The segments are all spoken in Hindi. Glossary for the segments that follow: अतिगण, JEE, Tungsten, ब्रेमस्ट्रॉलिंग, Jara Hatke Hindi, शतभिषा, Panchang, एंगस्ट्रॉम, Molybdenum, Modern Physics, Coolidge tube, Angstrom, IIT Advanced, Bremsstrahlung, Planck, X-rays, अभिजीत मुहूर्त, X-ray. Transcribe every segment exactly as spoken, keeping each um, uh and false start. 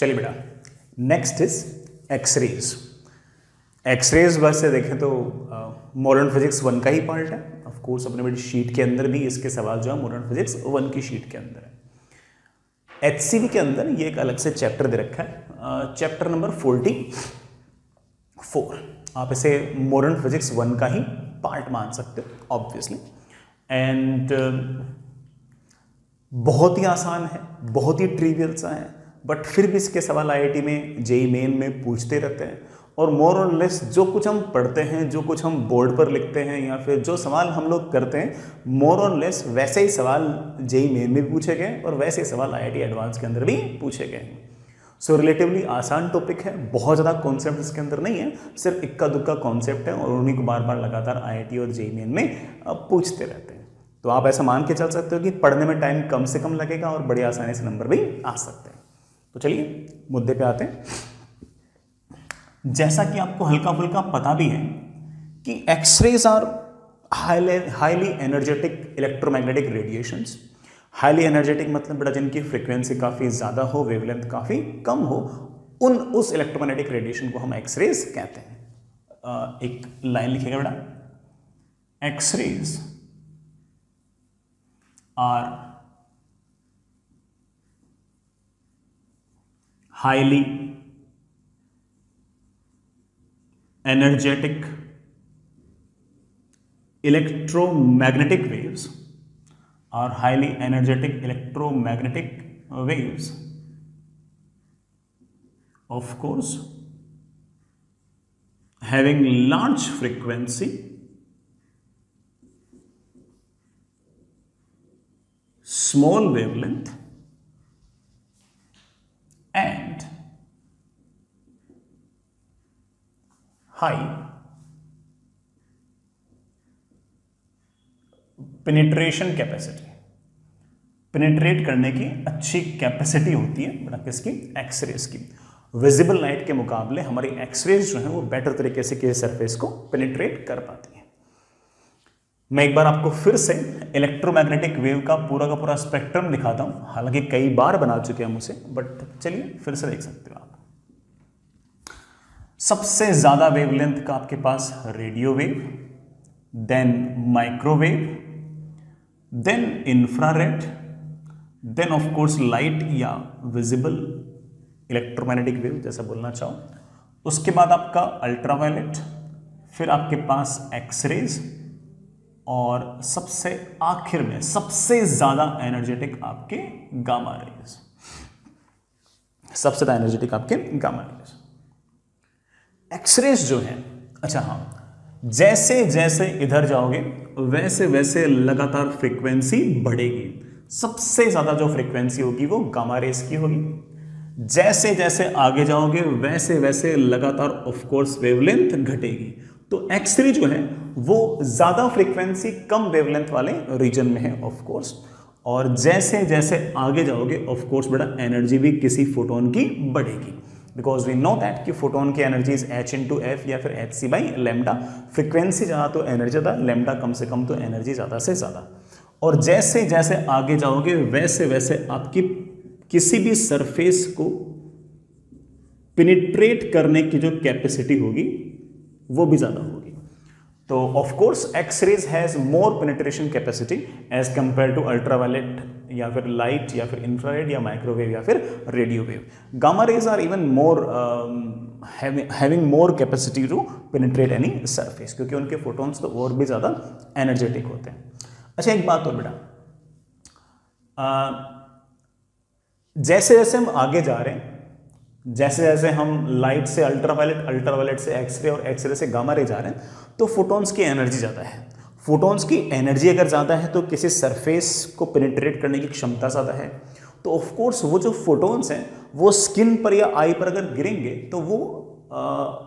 चलिए बेटा, नेक्स्ट इज एक्सरेज। एक्सरेज बस से देखें तो मॉडर्न फिजिक्स वन का ही पार्ट है। ऑफ कोर्स अपने बेटी शीट के अंदर भी इसके सवाल जो है मॉडर्न फिजिक्स वन की शीट के अंदर है। एच सी बी के अंदर ये एक अलग से चैप्टर दे रखा है, चैप्टर नंबर फोर्टी फोर। आप इसे मॉडर्न फिजिक्स वन का ही पार्ट मान सकते हो ऑब्वियसली। एंड बहुत ही आसान है, बहुत ही ट्रिवियल सा है, बट फिर भी इसके सवाल आई आई टी में, जेई मेन में पूछते रहते हैं। और मोर और लेस जो कुछ हम पढ़ते हैं, जो कुछ हम बोर्ड पर लिखते हैं या फिर जो सवाल हम लोग करते हैं, मोर और लेस वैसे ही सवाल जेई मेन में भी पूछे गए और वैसे ही सवाल आई आई टी एडवांस के अंदर भी पूछे गए। सो रिलेटिवली आसान टॉपिक है, बहुत ज़्यादा कॉन्सेप्ट इसके अंदर नहीं है, सिर्फ इक्का दुक्का कॉन्सेप्ट है और उन्हीं को बार बार लगातार आई आई टी और जेई मेन में पूछते रहते हैं। तो आप ऐसा मान के चल सकते हो कि पढ़ने में टाइम कम से कम लगेगा और बड़ी आसानी से नंबर भी आ सकते हैं। तो चलिए मुद्दे पे आते हैं। जैसा कि आपको हल्का फुल्का पता भी है कि X-rays are highly energetic electromagnetic radiations. Highly energetic मतलब बेटा जिनकी फ्रीक्वेंसी काफ़ी ज़्यादा हो, वेवलेंथ काफ़ी कम हो, उन उस इलेक्ट्रोमैग्नेटिक रेडिएशन को हम एक्सरेज कहते हैं। आ, एक लाइन लिखेगा बेटा, X-rays are highly energetic electromagnetic waves or highly energetic electromagnetic waves of course having large frequency small wavelength and high penetration capacity, penetrate करने की अच्छी कैपेसिटी होती है बड़ा किसकी, एक्सरेज की। विजिबल लाइट के मुकाबले हमारी एक्सरेज जो है वो बेटर तरीके से किसी सरफेस को पेनिट्रेट कर पाती है। मैं एक बार आपको फिर से इलेक्ट्रोमैग्नेटिक वेव का पूरा का पूरा स्पेक्ट्रम दिखाता हूँ, हालांकि कई बार बना चुके हैं मुझे, बट चलिए फिर से देख सकते हो आप। सबसे ज़्यादा वेवलेंथ का आपके पास radio wave, then microwave, then infrared, then of course light या विजिबल इलेक्ट्रोमैग्नेटिक वेव जैसा बोलना चाहो। उसके बाद आपका अल्ट्रावायलेट, फिर आपके पास एक्सरेज और सबसे आखिर में सबसे ज्यादा एनर्जेटिक आपके गामा रेज, सबसे ज्यादा एनर्जेटिक आपके गामा रेज। एक्सरेज जो है, अच्छा हाँ, जैसे जैसे इधर जाओगे वैसे वैसे लगातार फ्रीक्वेंसी बढ़ेगी। सबसे ज्यादा जो फ्रीक्वेंसी होगी वो गामा रेज की होगी। जैसे जैसे आगे जाओगे वैसे वैसे लगातार ऑफ कोर्स वेवलेंथ घटेगी। तो एक्सरे जो है वो ज़्यादा फ्रीक्वेंसी कम वेवलेंथ वाले रीजन में है ऑफ कोर्स, और जैसे जैसे आगे जाओगे ऑफ कोर्स बेटा एनर्जी भी किसी फोटोन की बढ़ेगी, बिकॉज वी नो दैट कि फोटोन की energy is h into f या फिर h C by lambda. Frequency ज़्यादा तो एनर्जी ज़्यादा, लेमडा कम से कम तो एनर्जी ज़्यादा से ज़्यादा। और जैसे जैसे आगे जाओगे वैसे वैसे आपकी किसी भी सरफेस को पेनिट्रेट करने की जो कैपेसिटी होगी वो भी ज़्यादा होगी। तो of course X-rays has more penetration capacity as compare to ultraviolet या फिर लाइट या फिर इंफ्रारेड या माइक्रोवेव या फिर radio wave. Gamma rays are even more having more capacity to penetrate any surface, क्योंकि उनके फोटॉन्स तो और भी ज़्यादा एनर्जेटिक होते हैं। अच्छा एक बात और बेटा, जैसे जैसे हम आगे जा रहे हैं, जैसे जैसे हम लाइट से अल्ट्रावायलेट, अल्ट्रावायलेट से एक्सरे और एक्सरे से गामा रे जा रहे हैं, तो फोटॉन्स की एनर्जी ज़्यादा है। फोटॉन्स की एनर्जी अगर ज़्यादा है तो किसी सरफेस को पेनिट्रेट करने की क्षमता ज़्यादा है। तो ऑफ कोर्स वो जो फोटॉन्स हैं वो स्किन पर या आई पर अगर गिरेंगे तो वो आ,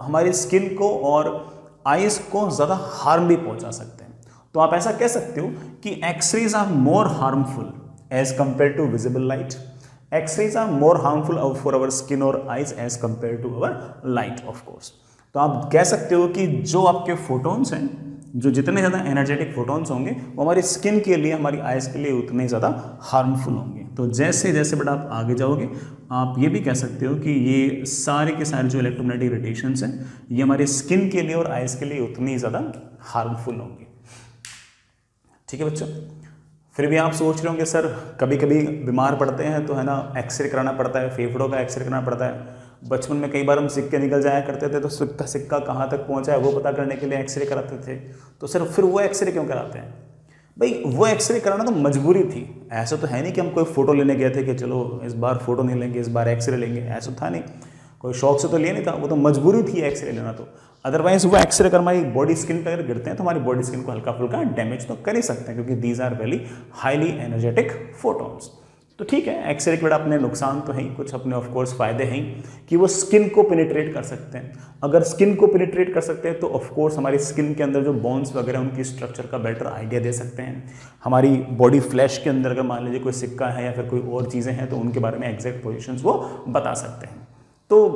हमारी स्किन को और आईज को ज़्यादा हार्म भी पहुँचा सकते हैं। तो आप ऐसा कह सकते हो कि X-rays are more harmful as compare to visible light. X-rays are more harmful for our skin or eyes as compared to our light of course। तो आप कह सकते हो कि जो आपके फोटॉन्स हैं जो जितने ज़्यादा एनर्जेटिक फोटॉन्स होंगे वो हमारी स्किन के लिए, हमारी आइज़ के लिए उतने ज़्यादा हार्मफुल होंगे। तो जैसे जैसे बेटा आप आगे जाओगे, आप ये भी कह सकते हो कि ये सारे के सारे जो इलेक्ट्रोमैग्नेटिक रेडिएशंस हैं ये हमारी स्किन के लिए और आइज़ के लिए उतने ही ज़्यादा हार्मफुल होंगे। ठीक है बच्चों, फिर भी आप सोच रहे होंगे सर कभी कभी बीमार पड़ते हैं तो है ना एक्सरे कराना पड़ता है, फेफड़ों का एक्सरे कराना पड़ता है। बचपन में कई बार हम सिक्के निकल जाया करते थे तो सिक्का सिक्का कहाँ तक पहुँचा है वो पता करने के लिए एक्सरे कराते थे। तो सर फिर वो एक्सरे क्यों कराते हैं भाई? वो एक्सरे कराना तो मजबूरी थी, ऐसा तो है नहीं कि हम कोई फ़ोटो लेने गए थे कि चलो इस बार फ़ोटो नहीं लेंगे, इस बार एक्सरे लेंगे, ऐसा था नहीं, कोई शौक से तो लिए नहीं था, वो तो मजबूरी थी एक्सरे लेना। तो अदरवाइज वो एक्सरे कर हमारी बॉडी स्किन पर अगर गिरते हैं तो हमारी बॉडी स्किन को हल्का फुल्का डैमेज तो कर ही सकते हैं, क्योंकि these are very highly energetic photons. तो ठीक है, एक्सरे के बड़ा अपने नुकसान तो है ही, कुछ अपने ऑफ कोर्स फ़ायदे हैं कि वो स्किन को पेनिट्रेट कर सकते हैं। अगर स्किन को पेनिट्रेट कर सकते हैं तो ऑफ कोर्स हमारी स्किन के अंदर जो बोन्स वगैरह उनकी स्ट्रक्चर का बेटर आइडिया दे सकते हैं। हमारी बॉडी फ्लैश के अंदर अगर मान लीजिए कोई सिक्का है या फिर कोई और चीज़ें हैं तो उनके बारे में एग्जैक्ट पोजिशन वो बता सकते हैं। तो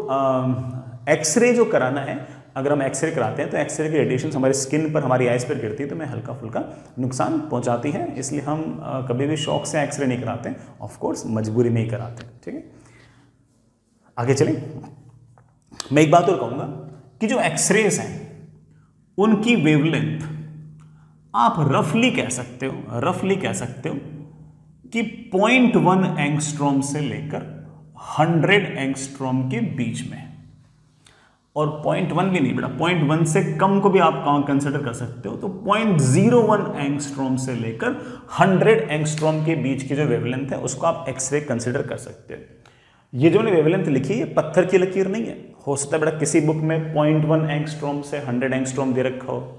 एक्सरे जो कराना है, अगर हम एक्सरे कराते हैं तो एक्सरे की रेडिएशन हमारे स्किन पर, हमारी आइज़ पर गिरती है तो हमें हल्का फुल्का नुकसान पहुंचाती है, इसलिए हम कभी भी शौक से एक्सरे नहीं कराते, ऑफ कोर्स मजबूरी में ही कराते। ठीक है, आगे चलें। मैं एक बात और कहूँगा कि जो एक्सरेज हैं उनकी वेवलेंथ आप रफली कह सकते हो, रफली कह सकते हो कि पॉइंट वन एंगस्ट्रॉम से लेकर हंड्रेड एंगस्ट्रॉम के बीच में, और पॉइंट वन भी नहीं बेटा, पॉइंट वन से कम को भी आप कंसिडर कर सकते हो। तो पॉइंट जीरो वन एंगस्ट्रॉम से लेकर हंड्रेड एंगस्ट्रॉम के बीच की जो वेवलेंथ है उसको आप एक्सरे कंसिडर कर सकते हो। ये जो मैंने वेवलेंथ लिखी है पत्थर की लकीर नहीं है, हो सकता है बेटा किसी बुक में पॉइंट वन एंगस्ट्रॉम से हंड्रेड एंगस्ट्रॉम दे रखा हो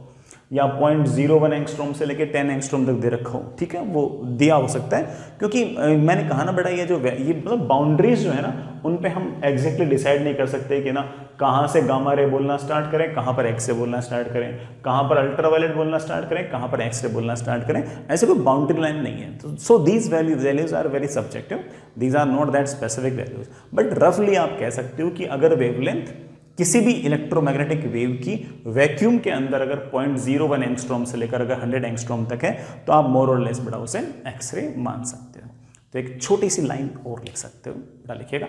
या पॉइंट जीरो वन एंगस्ट्रॉम से लेकर टेन एंगस्ट्रॉम तक दे रखा हो। ठीक है, वो दिया हो सकता है, क्योंकि मैंने कहा ना बेटा ये जो ये मतलब बाउंड्रीज जो है ना उन पे हम एग्जैक्टली डिसाइड नहीं कर सकते कि ना कहाँ से गामा रे बोलना स्टार्ट करें, कहाँ पर एक्सरे बोलना स्टार्ट करें, कहाँ पर अल्ट्रावायलेट बोलना स्टार्ट करें, कहाँ पर एक्सरे बोलना स्टार्ट करें, ऐसे कोई बाउंड्री लाइन नहीं है। तो so these values values are very subjective, these are not that specific values, but रफली आप कह सकते हो कि अगर वेवलेंथ किसी भी इलेक्ट्रोमैग्नेटिक वेव की वैक्यूम के अंदर अगर पॉइंट जीरो वन एंगस्ट्रॉम से लेकर अगर हंड्रेड एंगस्ट्रॉम तक है तो आप मोर और लेस बड़ा उसे एक्सरे मान सकते हो। तो एक छोटी सी लाइन और लिख सकते हो, बड़ा लिखिएगा,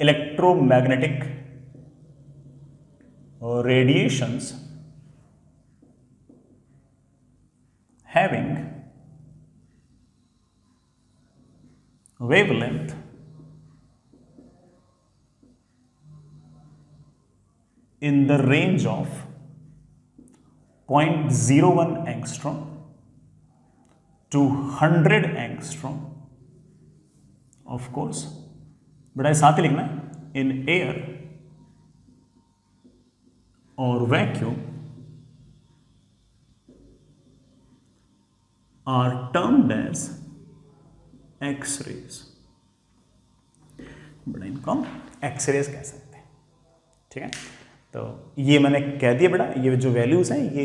electromagnetic radiations having wavelength in the range of zero point zero one angstrom to one hundred angstrom, of course beta साथ ही लिखना in air or vacuum are termed as x-rays, बड़ा इनको x-rays कह सकते हैं। ठीक है, तो ये मैंने कह दिया बेटा, ये जो वैल्यूज़ हैं ये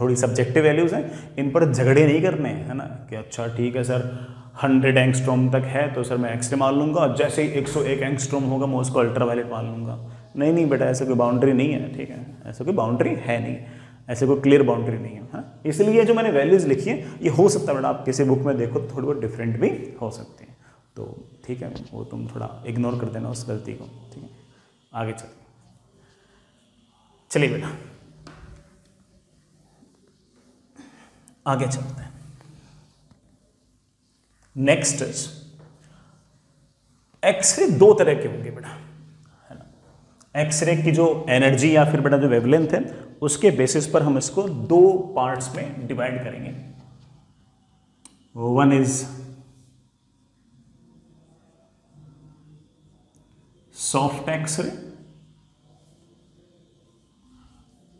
थोड़ी सब्जेक्टिव वैल्यूज़ हैं, इन पर झगड़े नहीं करने हैं, है ना कि अच्छा ठीक है सर हंड्रेड एंगस्ट्रॉम तक है तो सर मैं एक्सरे मान लूँगा, जैसे ही एक सौ एक एंगस्ट्रॉम होगा मैं उसको अल्ट्रावायलेट मान लूँगा। नहीं नहीं बेटा, ऐसे कोई बाउंड्री नहीं है। ठीक है, ऐसे कोई बाउंड्री है नहीं, ऐसे कोई क्लियर बाउंड्री नहीं है, है ना। इसलिए जो मैंने वैल्यूज़ लिखी है ये हो सकता है बेटा आप किसी बुक में देखो थोड़ी बहुत डिफरेंट भी हो सकती है, तो ठीक है वो तुम थोड़ा इग्नोर कर देना उस गलती को। ठीक है, आगे चलो। चलिए बेटा आगे चलते हैं। Next is x ray. दो तरह के होंगे बेटा, है ना। एक्सरे की जो एनर्जी या फिर बेटा जो वेवलेंथ है उसके बेसिस पर हम इसको दो पार्ट्स में डिवाइड करेंगे। One is soft x ray,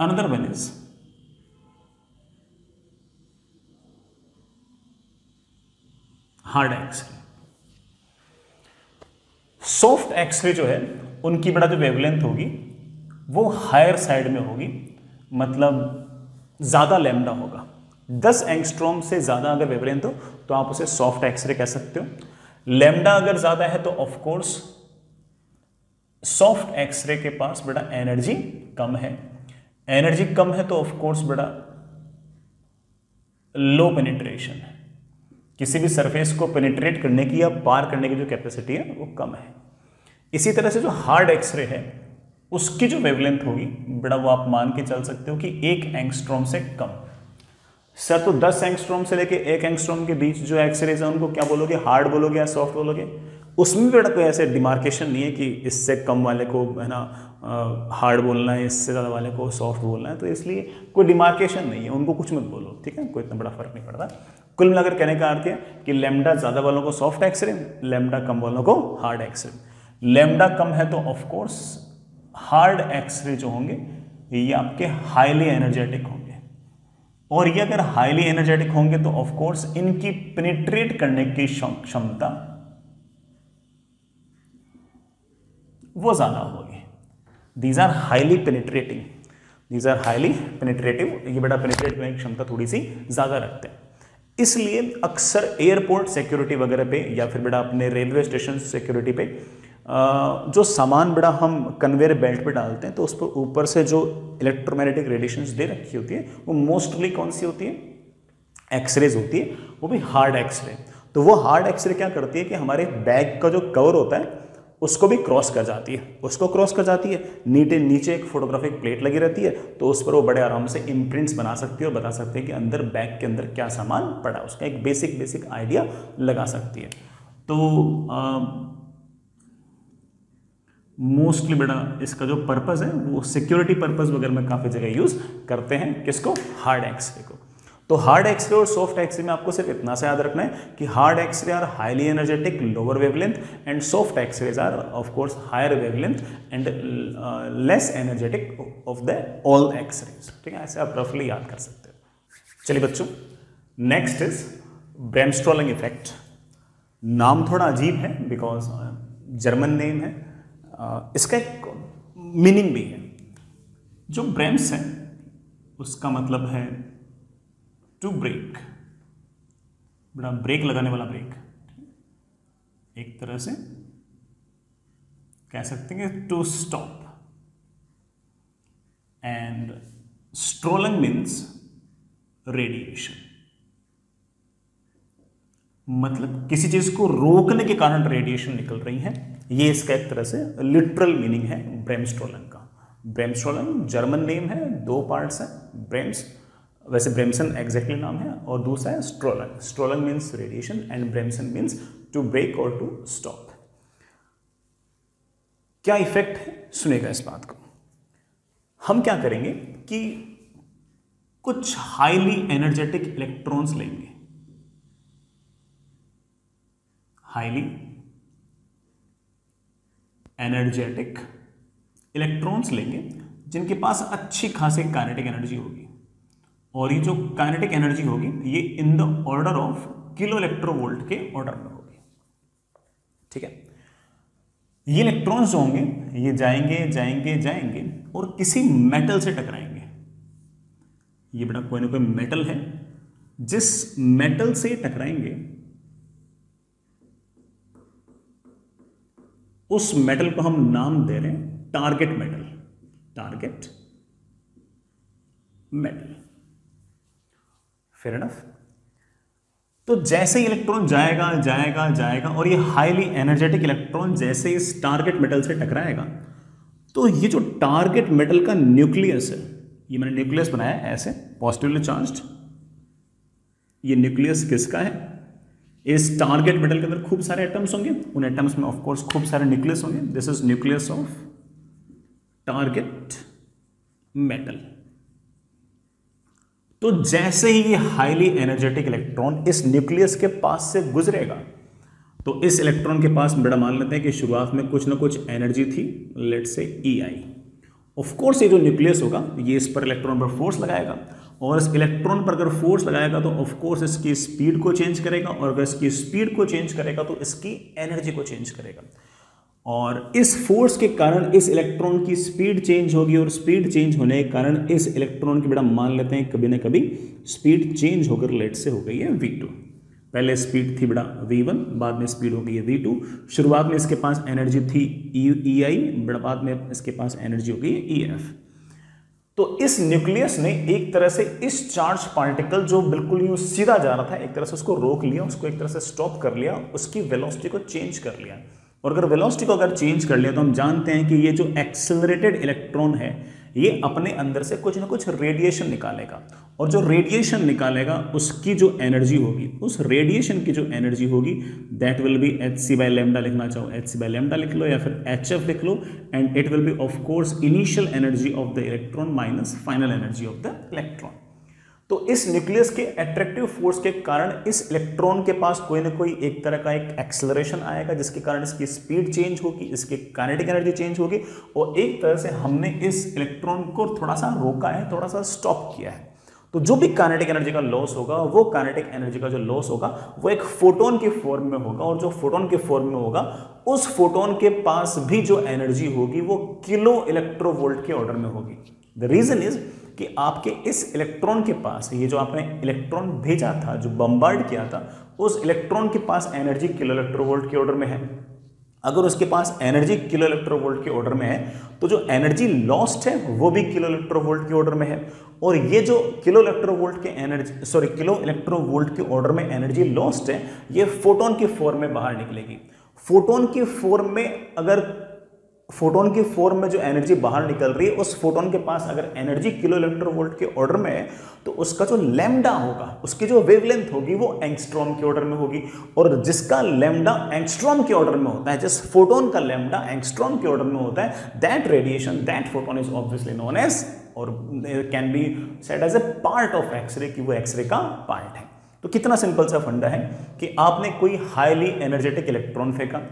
another one is hard x-ray। soft x-ray जो है उनकी बड़ा जो wavelength होगी वो higher side में होगी, मतलब ज़्यादा लैम्डा होगा। दस एंगस्ट्रॉम से ज़्यादा अगर wavelength हो तो आप उसे soft x-ray कह सकते हो। लैम्डा अगर ज़्यादा है तो of course soft x-ray के पास बड़ा एनर्जी कम है, एनर्जी कम है तो ऑफकोर्स बड़ा लो पेनिट्रेशन है, किसी भी सरफेस को पेनिट्रेट करने की या पार करने की जो कैपेसिटी है वो कम है। इसी तरह से जो हार्ड एक्सरे है उसकी जो वेवलेंथ होगी बड़ा वो आप मान के चल सकते हो कि एक एंगस्ट्रॉम से कम। सर तो दस एंगस्ट्रॉम से लेके एक एंगस्ट्रॉम के बीच जो एक्सरेज है उनको क्या बोलोगे, हार्ड बोलोगे या सॉफ्ट बोलोगे? उसमें भी बड़ा कोई ऐसे डिमार्केशन नहीं है कि इससे कम वाले को है ना हार्ड बोलना है, इससे ज़्यादा वाले को सॉफ्ट बोलना है, तो इसलिए कोई डिमार्केशन नहीं है, उनको कुछ मत बोलो, ठीक है, कोई इतना बड़ा फर्क नहीं पड़ता। कुल मिलाकर कहने का अर्थ है कि लैम्डा ज़्यादा वालों को सॉफ्ट एक्सरे, लैम्डा कम वालों को हार्ड एक्सरे। लैम्डा कम है तो ऑफकोर्स हार्ड एक्सरे जो होंगे ये आपके हाईली एनर्जेटिक होंगे, और ये अगर हाईली एनर्जेटिक होंगे तो ऑफकोर्स इनकी पेनिट्रेट करने की क्षमता वो ज़्यादा होगी। These are highly penetrating, these are highly penetrative, ये बड़ा पेनिट्रेट करने की क्षमता थोड़ी सी ज़्यादा रखते हैं। इसलिए अक्सर एयरपोर्ट सिक्योरिटी वगैरह पे या फिर बेटा अपने रेलवे स्टेशन सिक्योरिटी पे जो सामान बड़ा हम कन्वेयर बेल्ट पे डालते हैं तो उस पर ऊपर से जो इलेक्ट्रोमैग्नेटिक रेडिएशंस दे रखी होती है वो मोस्टली कौन सी होती है, एक्सरेज होती है, वो भी हार्ड एक्सरे। तो वो हार्ड एक्सरे क्या करती है कि हमारे बैग का जो कवर होता है उसको भी क्रॉस कर जाती है, उसको क्रॉस कर जाती है, नीचे नीचे एक फोटोग्राफिक प्लेट लगी रहती है तो उस पर वो बड़े आराम से इम्प्रिंट्स बना सकती है और बता सकते हैं कि अंदर बैग के अंदर क्या सामान पड़ा, उसका एक बेसिक बेसिक आइडिया लगा सकती है। तो मोस्टली बड़ा इसका जो पर्पज़ है वो सिक्योरिटी पर्पज़ वगैरह में काफ़ी जगह यूज़ करते हैं, किसको, हार्ड एक्सरे को। तो हार्ड एक्सरे और सॉफ्ट एक्सरे में आपको सिर्फ इतना सा याद रखना है कि hard x ray are highly energetic lower wavelength and soft X-rays are of course higher wavelength and less energetic of the all X-rays, ठीक है, ऐसे आप रफली याद कर सकते हो। चलिए बच्चों, नेक्स्ट इज ब्रेमस्ट्रॉलिंग इफेक्ट। नाम थोड़ा अजीब है बिकॉज जर्मन नेम है, इसका एक मीनिंग भी है। जो ब्रेम्स है उसका मतलब है टू ब्रेक, बड़ा ब्रेक लगाने वाला ब्रेक, एक तरह से कह सकते हैं to stop, and strahlung means radiation, मतलब किसी चीज को रोकने के कारण रेडिएशन निकल रही है, ये इसका एक तरह से लिटरल मीनिंग है ब्रेमस्ट्रॉलिंग का। ब्रेमस्ट्रॉलिंग जर्मन नेम है, दो पार्ट्स है, ब्रेम्स वैसे ब्रेमसन एग्जैक्टली नाम है और दूसरा है strahlung. Strahlung means radiation and bremsen means to brake और टू स्टॉप। क्या इफेक्ट है सुनेगा इस बात को। हम क्या करेंगे कि कुछ हाईली एनर्जेटिक इलेक्ट्रॉन्स लेंगे, हाईली एनर्जेटिक इलेक्ट्रॉन्स लेंगे जिनके पास अच्छी खासी काइनेटिक एनर्जी होगी, और ये जो काइनेटिक एनर्जी होगी ये in the order of kilo electronvolt के ऑर्डर में होगी, ठीक है। ये इलेक्ट्रॉन्स जो होंगे ये जाएंगे जाएंगे जाएंगे और किसी मेटल से टकराएंगे। ये बड़ा कोई ना कोई मेटल है, जिस मेटल से टकराएंगे उस मेटल को हम नाम दे रहे हैं target metal, target metal. Fair enough? तो जैसे ही इलेक्ट्रॉन जाएगा जाएगा जाएगा और ये हाईली एनर्जेटिक इलेक्ट्रॉन जैसे इस टारगेट मेटल से टकराएगा तो ये जो टारगेट मेटल का न्यूक्लियस है, ये मैंने न्यूक्लियस बनाया ऐसे पॉजिटिवली चार्ज्ड, ये न्यूक्लियस किसका है, इस टारगेट मेटल के अंदर खूब सारे एटम्स होंगे, उन एटम्स में ऑफकोर्स खूब सारे न्यूक्लियस होंगे। This is nucleus of target metal. तो जैसे ही ये हाईली एनर्जेटिक इलेक्ट्रॉन इस न्यूक्लियस के पास से गुजरेगा तो इस इलेक्ट्रॉन के पास बड़ा मान लेते हैं कि शुरुआत में कुछ ना कुछ एनर्जी थी, let's say E I. Of course ये जो न्यूक्लियस होगा ये इस पर इलेक्ट्रॉन पर फोर्स लगाएगा, और इस इलेक्ट्रॉन पर अगर फोर्स लगाएगा तो ऑफकोर्स इसकी स्पीड को चेंज करेगा, और अगर इसकी स्पीड को चेंज करेगा तो इसकी एनर्जी को चेंज करेगा, और इस फोर्स के कारण इस इलेक्ट्रॉन की स्पीड चेंज होगी, और स्पीड चेंज होने के कारण इस इलेक्ट्रॉन की बड़ा मान लेते हैं कभी ना कभी स्पीड चेंज होकर लेट से हो गई है वी टू। पहले स्पीड थी बड़ा वी वन, बाद में स्पीड हो गई है वी टू। शुरुआत में इसके पास एनर्जी थी ई आई, बड़ा बाद में इसके पास एनर्जी हो गई है ई एफ। तो इस न्यूक्लियस ने एक तरह से इस चार्ज पार्टिकल जो बिल्कुल यूं सीधा जा रहा था, एक तरह से उसको रोक लिया, उसको एक तरह से स्टॉप कर लिया, उसकी वेलोसिटी को चेंज कर लिया। और अगर वेलोसिटी को अगर चेंज कर लिया तो हम जानते हैं कि ये जो एक्सेलरेटेड इलेक्ट्रॉन है ये अपने अंदर से कुछ ना कुछ रेडिएशन निकालेगा, और जो रेडिएशन निकालेगा उसकी जो एनर्जी होगी, उस रेडिएशन की जो एनर्जी होगी that will be H C by lambda. लिखना चाहो एच सी बाय लैम्डा लिख लो या फिर एच एफ लिख लो, and it will be of course initial energy of the electron minus final energy of the electron. तो इस न्यूक्लियस के अट्रैक्टिव फोर्स के कारण इस इलेक्ट्रॉन के पास कोई ना कोई एक तरह का एक एक्सेलरेशन आएगा जिसके कारण इसकी स्पीड चेंज होगी, इसकी काइनेटिक एनर्जी चेंज होगी, और एक तरह से हमने इस इलेक्ट्रॉन को थोड़ा सा रोका है, थोड़ा सा स्टॉप किया है। तो जो भी काइनेटिक एनर्जी का लॉस होगा, वो काइनेटिक एनर्जी का जो लॉस होगा वो एक फोटोन के फॉर्म में होगा, और जो फोटोन के फॉर्म में होगा उस फोटोन के पास भी जो एनर्जी होगी वो किलो इलेक्ट्रोवोल्ट के ऑर्डर में होगी। द रीजन इज कि आपके इस इलेक्ट्रॉन के पास, ये जो आपने इलेक्ट्रॉन भेजा था, जो बम्बार्ड किया था, उस इलेक्ट्रॉन के पास एनर्जी किलो इलेक्ट्रोवोल्ट के ऑर्डर में है। अगर उसके पास एनर्जी किलो इलेक्ट्रोवोल्ट के ऑर्डर में है तो जो एनर्जी लॉस्ट है वो भी किलो इलेक्ट्रोवोल्ट के ऑर्डर में है, और ये जो किलो इलेक्ट्रोवोल्ट के एनर्जी सॉरी किलो इलेक्ट्रोवोल्ट के ऑर्डर में एनर्जी लॉस्ट है ये फोटोन के फॉर्म में बाहर निकलेगी। फोटोन के फॉर्म में अगर फोटोन की फॉर्म में जो एनर्जी बाहर निकल रही है, उस फोटोन के पास अगर एनर्जी किलो इलेक्ट्रोवोल्ट के ऑर्डर में है तो उसका जो लैम्डा होगा, उसकी जो वेवलेंथ होगी वो एंगस्ट्रॉम के ऑर्डर में होगी, और जिसका लैम्डा एंगस्ट्रॉम के ऑर्डर में होता है, जिस फोटोन का लैम्डा एंगस्ट्रॉम के ऑर्डर में होता है, that radiation, that photon is obviously known as और can be said as a part of x ray, कि वो एक्सरे का पार्ट है। तो कितना सिंपल सा फंडा है कि आपने कोई हाईली एनर्जेटिक इलेक्ट्रॉन फेंका,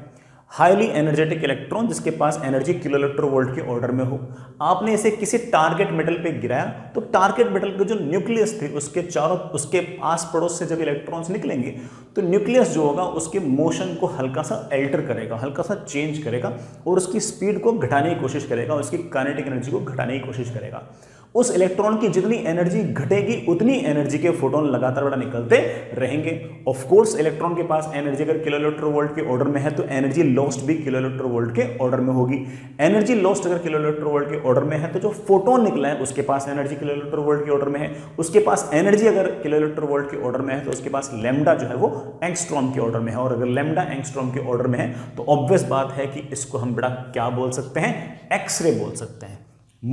हाईली एनर्जेटिक इलेक्ट्रॉन जिसके पास एनर्जी किलो इलेक्ट्रोवोल्ट के ऑर्डर में हो, आपने इसे किसी टारगेट मेटल पे गिराया तो टारगेट मेटल के जो न्यूक्लियस थे उसके चारों उसके आस पड़ोस से जब इलेक्ट्रॉन्स निकलेंगे तो न्यूक्लियस जो होगा उसके मोशन को हल्का सा अल्टर करेगा, हल्का सा चेंज करेगा, और उसकी स्पीड को घटाने की कोशिश करेगा, उसकी काइनेटिक एनर्जी को घटाने की कोशिश करेगा। उस इलेक्ट्रॉन की जितनी एनर्जी घटेगी उतनी एनर्जी के फोटोन लगातार बड़ा निकलते रहेंगे। ऑफ कोर्स इलेक्ट्रॉन के पास एनर्जी अगर किलो इलेक्ट्रोवोल्ट के ऑर्डर में है तो एनर्जी लॉस्ट भी किलो इलेक्ट्रोवोल्ट के ऑर्डर में होगी। एनर्जी लॉस्ट अगर किलो इलेक्ट्रोवोल्ट के ऑर्डर में है तो जो फोटोन निकला है उसके पास एनर्जी किलो इलेक्ट्रोवोल्ट के ऑर्डर में है, उसके पास एनर्जी अगर किलो इलेक्ट्रोवोल्ट के ऑर्डर में है तो उसके पास लैम्डा जो है वो एंगस्ट्रॉम के ऑर्डर में है, और अगर लैम्डा एंगस्ट्रॉम के ऑर्डर में है तो ऑब्वियस बात है कि इसको हम बड़ा क्या बोल सकते हैं, एक्सरे बोल सकते हैं।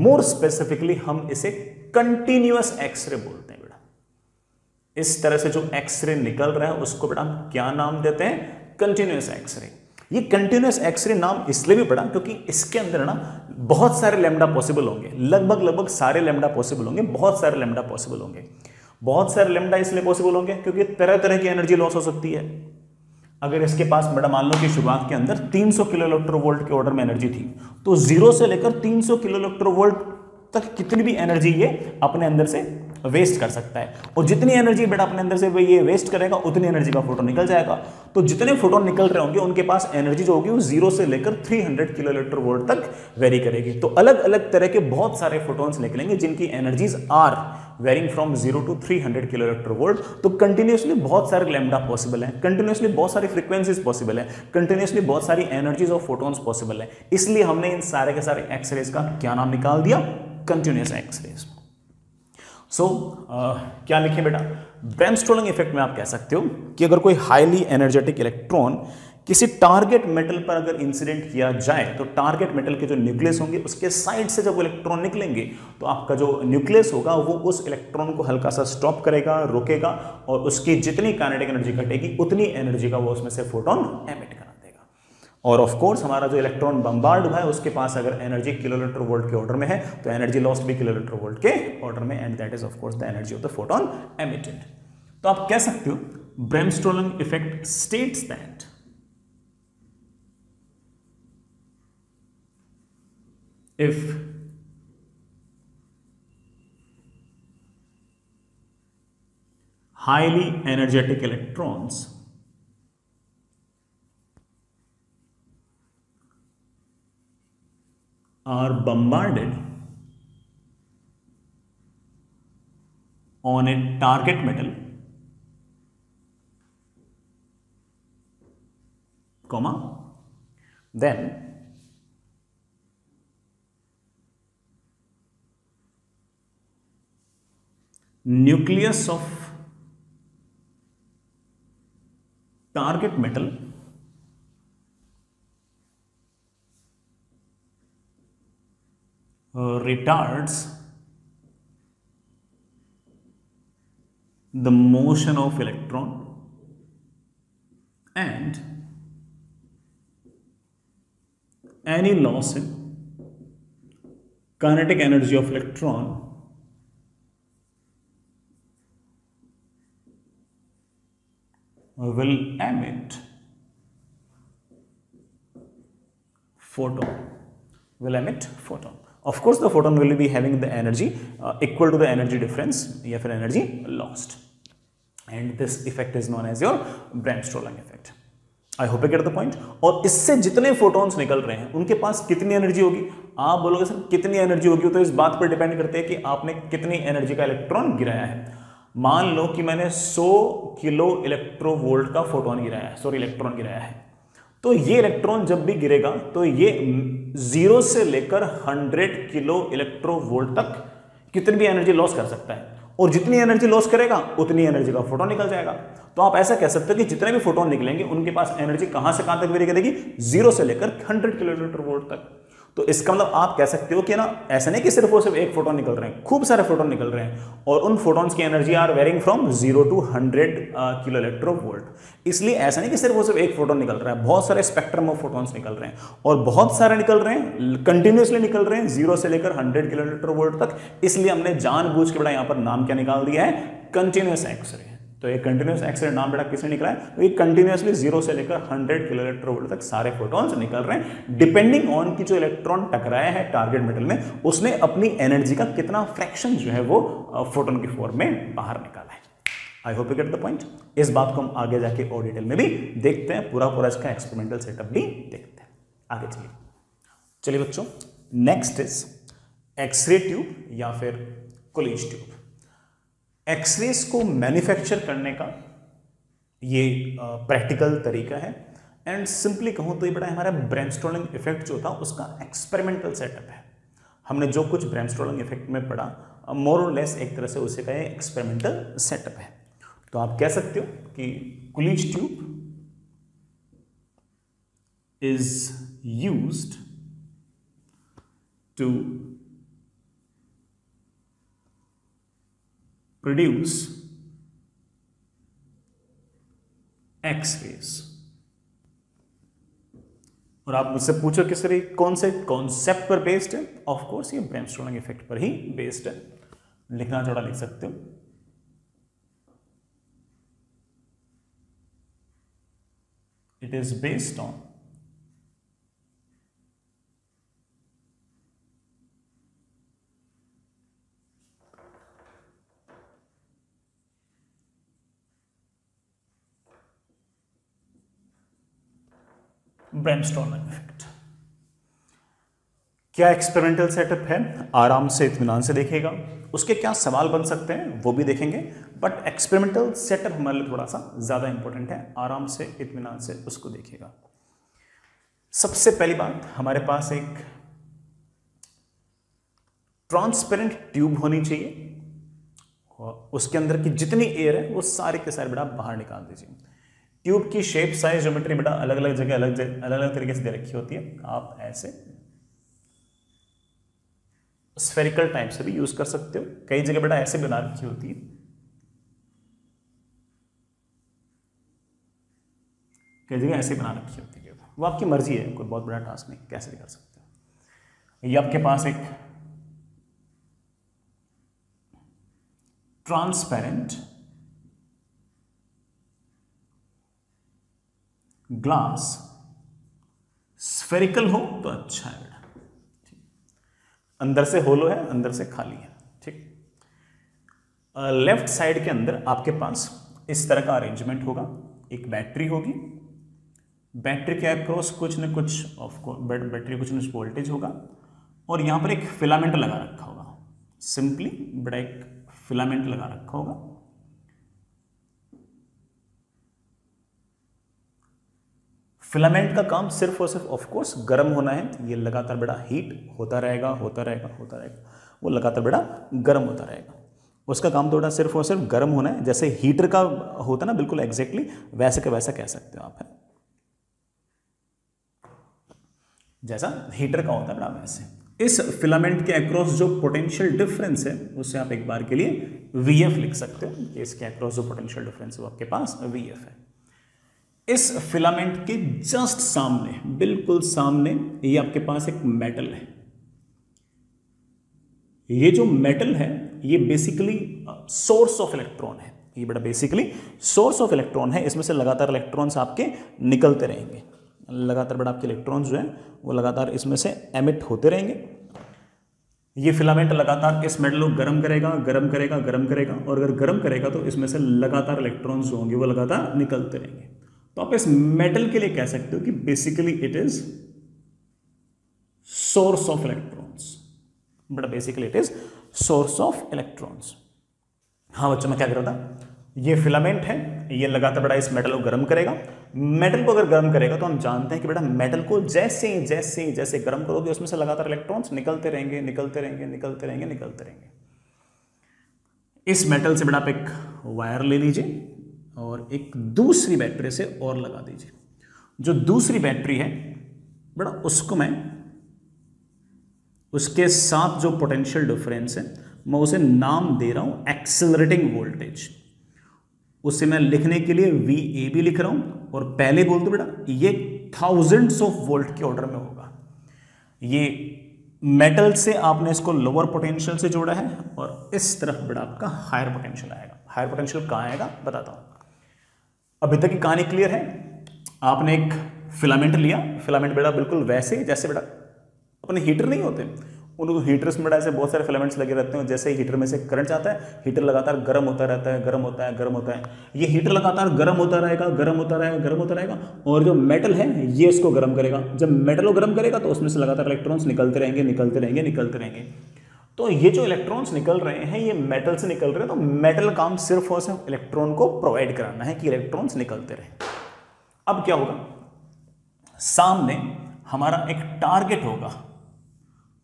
मोर स्पेसिफिकली हम इसे कंटिन्यूअस एक्सरे बोलते हैं। बेटा इस तरह से जो एक्सरे निकल रहा है उसको बेटा हम क्या नाम देते हैं, कंटिन्यूअस एक्सरे। ये कंटिन्यूअस एक्सरे नाम इसलिए भी पड़ा क्योंकि इसके अंदर ना बहुत सारे लैम्डा पॉसिबल होंगे, लगभग लगभग सारे लैम्डा पॉसिबल होंगे, बहुत सारे लैम्डा पॉसिबल होंगे। बहुत सारे लैम्डा इसलिए पॉसिबल होंगे क्योंकि तरह तरह की एनर्जी लॉस हो सकती है। अगर इसके पास बड़ा मान लो कि शुरुआत के अंदर तीन सौ किलो इलेक्ट्रोवोल्ट के ऑर्डर में एनर्जी थी तो जीरो से लेकर तीन सौ किलो इलेक्ट्रोवोल्ट तक कितनी भी एनर्जी ये अपने अंदर से वेस्ट कर सकता है, और जितनी एनर्जी बेटा अपने अंदर से ये वेस्ट करेगा उतनी एनर्जी का फोटोन निकल जाएगा। तो जितने फोटोन निकल रहे होंगे उनके पास एनर्जी जो होगी वो जीरो से लेकर तीन सौ किलो इलेक्ट्रोवोल्ट तक वेरी करेगी। तो अलग अलग तरह के बहुत सारे फोटोन्स निकलेंगे जिनकी energies are varying from zero to तीन सौ किलो इलेक्ट्रोवोल्ट। तो कंटिन्यूसली बहुत सारे लैम्डा पॉसिबल हैं, कंटिन्यूसली बहुत सारी फ्रीक्वेंसीज पॉसिबल हैं, कंटिन्यूसली बहुत सारी एनर्जीज ऑफ फोटोन्स पॉसिबल हैं, इसलिए हमने इन सारे के सारे एक्सरेज का क्या नाम निकाल दिया, continuous X-rays. So so, uh, क्या लिखें बेटा, ब्रेमस्ट्रोलिंग इफेक्ट में आप कह सकते हो कि अगर कोई हाईली एनर्जेटिक इलेक्ट्रॉन किसी टारगेट मेटल पर अगर इंसिडेंट किया जाए तो टारगेट मेटल के जो न्यूक्लियस होंगे उसके साइड से जब इलेक्ट्रॉन निकलेंगे तो आपका जो न्यूक्लियस होगा वो उस इलेक्ट्रॉन को हल्का सा स्टॉप करेगा, रोकेगा, और उसकी जितनी काइनेटिक एनर्जी घटेगी उतनी एनर्जी का वो उसमें से फोटोन एमिट करा देगा। और ऑफ कोर्स हमारा जो इलेक्ट्रॉन बम्बार्ड हुआ है उसके पास अगर एनर्जी किलो इलेक्ट्रोवोल्ट के ऑर्डर में है तो एनर्जी लॉस्ट भी किलो इलेक्ट्रोवोल्ट के ऑर्डर में, and that is of course the energy of the photon emitted. तो आप कह सकते हो bremsstrahlung effect states that if highly energetic electrons are bombarded on a target metal, comma, then nucleus of target metal uh, retards the motion of electron and any loss in kinetic energy of electron will emit photon will emit photon of course the photon will be having the energy uh, equal to the energy difference या फिर energy lost, and this effect is known as your Bremsstrahlung effect. I hope you get the point. और इससे जितने photons निकल रहे हैं उनके पास कितनी energy होगी? आप बोलोगे सर कितनी energy होगी, तो इस बात पर depend करते हैं कि आपने कितनी energy का electron गिराया है. मान लो कि मैंने सौ किलो इलेक्ट्रोवोल्ट का फोटोन गिराया है, सॉरी इलेक्ट्रॉन गिराया है, तो ये इलेक्ट्रॉन जब भी गिरेगा तो ये जीरो से लेकर सौ किलो इलेक्ट्रोवोल्ट तक कितनी भी एनर्जी लॉस कर सकता है, और जितनी एनर्जी लॉस करेगा उतनी एनर्जी का फोटोन निकल जाएगा. तो आप ऐसा कह सकते हो कि जितने भी फोटोन निकलेंगे उनके पास एनर्जी कहां से कहां तक वेरी करेगी, जीरो से लेकर हंड्रेड किलोमीटर वोल्ट तक. तो इसका मतलब आप कह सकते हो कि ना ऐसा नहीं कि सिर्फ और सिर्फ एक फोटोन निकल रहे हैं, खूब सारे फोटोन निकल रहे हैं, और उन फोटोन्स की energy are varying from zero to hundred kilo electro volt. इसलिए ऐसा नहीं कि सिर्फ और सिर्फ एक फोटोन निकल रहा है, बहुत सारे स्पेक्ट्रम ऑफ फोटोन्स निकल रहे हैं, और बहुत सारे निकल रहे हैं, कंटिन्यूसली निकल रहे हैं जीरो से लेकर हंड्रेड किलो इलेक्ट्रो वोल्ट तक. इसलिए हमने जानबूझ के बड़ा यहाँ पर नाम क्या निकाल दिया है, कंटिन्यूस एक्सरे. तो ये कंटिन्यूस एक्सरे नाम बेटा किसने निकला है, तो ये कंटिन्यूसली जीरो से लेकर हंड्रेड किलो इलेक्ट्रोवोल्ट तक सारे फोटॉन्स निकल रहे हैं, डिपेंडिंग ऑन कि जो इलेक्ट्रॉन टकराया है टारगेट मेटल में उसने अपनी एनर्जी का कितना फ्रैक्शन जो है वो फोटोन के फॉर्म में बाहर निकाला है. I hope you get the point. इस बात को हम आगे जाके और डिटेल में भी देखते हैं, पूरा पूरा इसका एक्सपेरिमेंटल सेटअप भी देखते हैं. आगे चलिए चलिए बच्चों, नेक्स्ट इज एक्सरे ट्यूब या फिर कूलिज ट्यूब. एक्सरेज को मैन्युफैक्चर करने का ये प्रैक्टिकल तरीका है, एंड सिंपली कहूँ तो ये बड़ा हमारा ब्रेमस्ट्रॉलिंग इफेक्ट जो था उसका एक्सपेरिमेंटल सेटअप है. हमने जो कुछ ब्रेमस्ट्रॉलिंग इफेक्ट में पढ़ा मोर और लेस एक तरह से उसी का ये एक्सपेरिमेंटल सेटअप है. तो आप कह सकते हो कि Coolidge tube is used to produce X-rays. और आप मुझसे पूछो कि सर ये कौन से कॉन्सेप्ट पर बेस्ड है, ऑफ कोर्स ये ब्रेमस्ट्रॉलिंग इफेक्ट पर ही बेस्ड है. लिखना थोड़ा लिख सकते हो, it is based on ब्रेमस्ट्रॉलिंग effect. क्या एक्सपेरिमेंटल सेटअप है, आराम से इत्मीनान से देखेगा, उसके क्या सवाल बन सकते हैं वो भी देखेंगे, बट एक्सपेरिमेंटल सेटअप हमारे लिए थोड़ा सा ज़्यादा इंपॉर्टेंट है, आराम से इत्मीनान से उसको देखेगा. सबसे पहली बात, हमारे पास एक ट्रांसपेरेंट ट्यूब होनी चाहिए, उसके अंदर की जितनी एयर है वो सारे के सारे बेटा बाहर निकाल दीजिए. ट्यूब की शेप साइज ज्योमेट्री बेटा अलग अलग जगह अलग जगह अलग अलग तरीके से दे रखी होती है. आप ऐसे स्फेरिकल टाइप से भी यूज कर सकते हो, कई जगह बेटा ऐसे बना रखी होती है कई जगह ऐसे बना रखी होती है वो आपकी मर्जी है, कोई बहुत बड़ा टास्क नहीं, कैसे भी कर सकते हो. ये आपके पास एक ट्रांसपेरेंट ग्लास स्फेरिकल हो तो अच्छा है बेटा, अंदर से होलो है अंदर से खाली है. ठीक, लेफ्ट साइड के अंदर आपके पास इस तरह का अरेंजमेंट होगा, एक बैटरी होगी, बैटरी के अक्रॉस कुछ न कुछ ऑफकोर्स बैटरी कुछ न कुछ वोल्टेज होगा, और यहाँ पर एक फिलामेंट लगा रखा होगा, सिंपली बड़ा एक फिलामेंट लगा रखा होगा. फिलामेंट का काम सिर्फ और सिर्फ ऑफ कोर्स गर्म होना है, ये लगातार बड़ा हीट होता रहेगा होता रहेगा होता रहेगा वो लगातार बड़ा गर्म होता रहेगा, उसका काम थोड़ा सिर्फ और सिर्फ गर्म होना है, जैसे हीटर का होता है ना बिल्कुल एग्जैक्टली वैसे का वैसा कह सकते हो आप, है जैसा हीटर का होता है ना वैसे। इस फिलामेंट के अक्रॉस जो पोटेंशियल डिफरेंस है उससे आप एक बार के लिए वीएफ लिख सकते हो कि इसके अक्रॉस जो पोटेंशियल डिफरेंस है वो आपके पास वीएफ है। इस फिलामेंट के जस्ट सामने, बिल्कुल सामने, ये आपके पास एक मेटल है। ये जो मेटल है ये बेसिकली सोर्स ऑफ इलेक्ट्रॉन है, ये बड़ा बेसिकली सोर्स ऑफ इलेक्ट्रॉन है। इसमें से लगातार इलेक्ट्रॉन्स आपके निकलते रहेंगे, लगातार बड़ा आपके इलेक्ट्रॉन्स जो है वो लगातार इसमें से एमिट होते रहेंगे। ये फिलामेंट लगातार इस मेटल को गर्म करेगा, गर्म करेगा, गर्म करेगा, और अगर गर्म करेगा तो इसमें से लगातार इलेक्ट्रॉन्स जो होंगे वो लगातार निकलते रहेंगे। तो आप इस मेटल के लिए कह सकते हो कि basically it is source of electrons, but basically it is source of electrons. हाँ बच्चों, मैं क्या कर रहा था, ये फिलामेंट है, ये लगातार बड़ा इस मेटल को गर्म करेगा। मेटल को अगर गर्म करेगा तो हम जानते हैं कि बेटा मेटल को जैसे ही जैसे ही जैसे गर्म करोगे उसमें से लगातार इलेक्ट्रॉन्स निकलते रहेंगे निकलते रहेंगे निकलते रहेंगे निकलते रहेंगे। इस मेटल से बेटा आप एक वायर ले लीजिए और एक दूसरी बैटरी से और लगा दीजिए। जो दूसरी बैटरी है बेटा उसको मैं, उसके साथ जो पोटेंशियल डिफरेंस है मैं उसे नाम दे रहा हूँ एक्सेलरेटिंग वोल्टेज। उससे मैं लिखने के लिए वी ए भी लिख रहा हूं, और पहले बोल दो बेटा ये थाउजेंड्स ऑफ वोल्ट के ऑर्डर में होगा। ये मेटल से आपने इसको लोअर पोटेंशियल से जोड़ा है और इस तरफ बेटा आपका हायर पोटेंशियल आएगा। हायर पोटेंशियल कहाँ आएगा बताता हूँ। अभी तक की कहानी क्लियर है। आपने एक फिलामेंट लिया, फिलामेंट बेटा बिल्कुल वैसे जैसे बेटा अपने हीटर नहीं होते, उनको हीटर्स में ऐसे बहुत सारे फिलामेंट्स लगे रहते हैं, जैसे ही हीटर में से करंट जाता है हीटर लगातार गर्म होता रहता है, गर्म होता है, गर्म होता है। ये हीटर लगातार गर्म होता रहेगा, गर्म होता रहेगा, गर्म होता रहेगा, और जो मेटल है ये इसको गर्म करेगा। जब मेटल को गर्म करेगा तो उसमें से लगातार इलेक्ट्रॉन्स निकलते रहेंगे निकलते रहेंगे निकलते रहेंगे। तो ये जो इलेक्ट्रॉन्स निकल रहे हैं ये मेटल से निकल रहे हैं, तो मेटल का काम सिर्फ और सिर्फ इलेक्ट्रॉन को प्रोवाइड कराना है कि इलेक्ट्रॉन्स निकलते रहें। अब क्या होगा, सामने हमारा एक टारगेट होगा,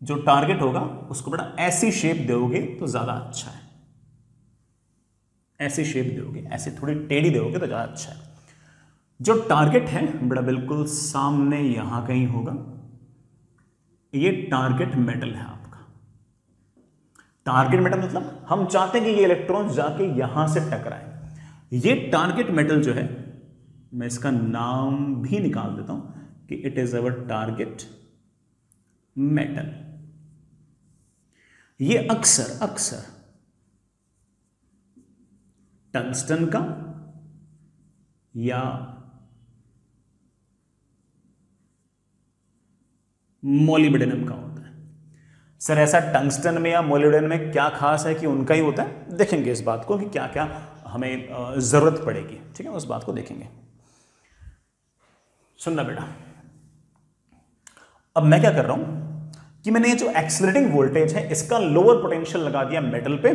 जो टारगेट होगा उसको बेटा ऐसी शेप दोगे तो ज्यादा अच्छा है। ऐसी शेप दोगे, ऐसे थोड़ी टेढ़ी दोगे तो ज्यादा अच्छा है। जो टारगेट है बेटा बिल्कुल सामने यहां कहीं होगा। ये टारगेट मेटल है आपका। टारगेट मेटल मतलब हम चाहते हैं कि ये इलेक्ट्रॉन जाके यहां से टकराए। ये टारगेट मेटल जो है, मैं इसका नाम भी निकाल देता हूं कि it is our target metal. ये अक्सर अक्सर टंगस्टन का या मोलिब्डेनम का होता है। सर ऐसा टंगस्टन में या मोलिब्डेनम में क्या खास है कि उनका ही होता है? देखेंगे इस बात को कि क्या क्या हमें जरूरत पड़ेगी, ठीक है, उस बात को देखेंगे। सुनना बेटा, अब मैं क्या कर रहा हूं कि मैंने ये जो एक्सेलरेटिंग वोल्टेज है इसका लोअर पोटेंशियल लगा दिया मेटल पे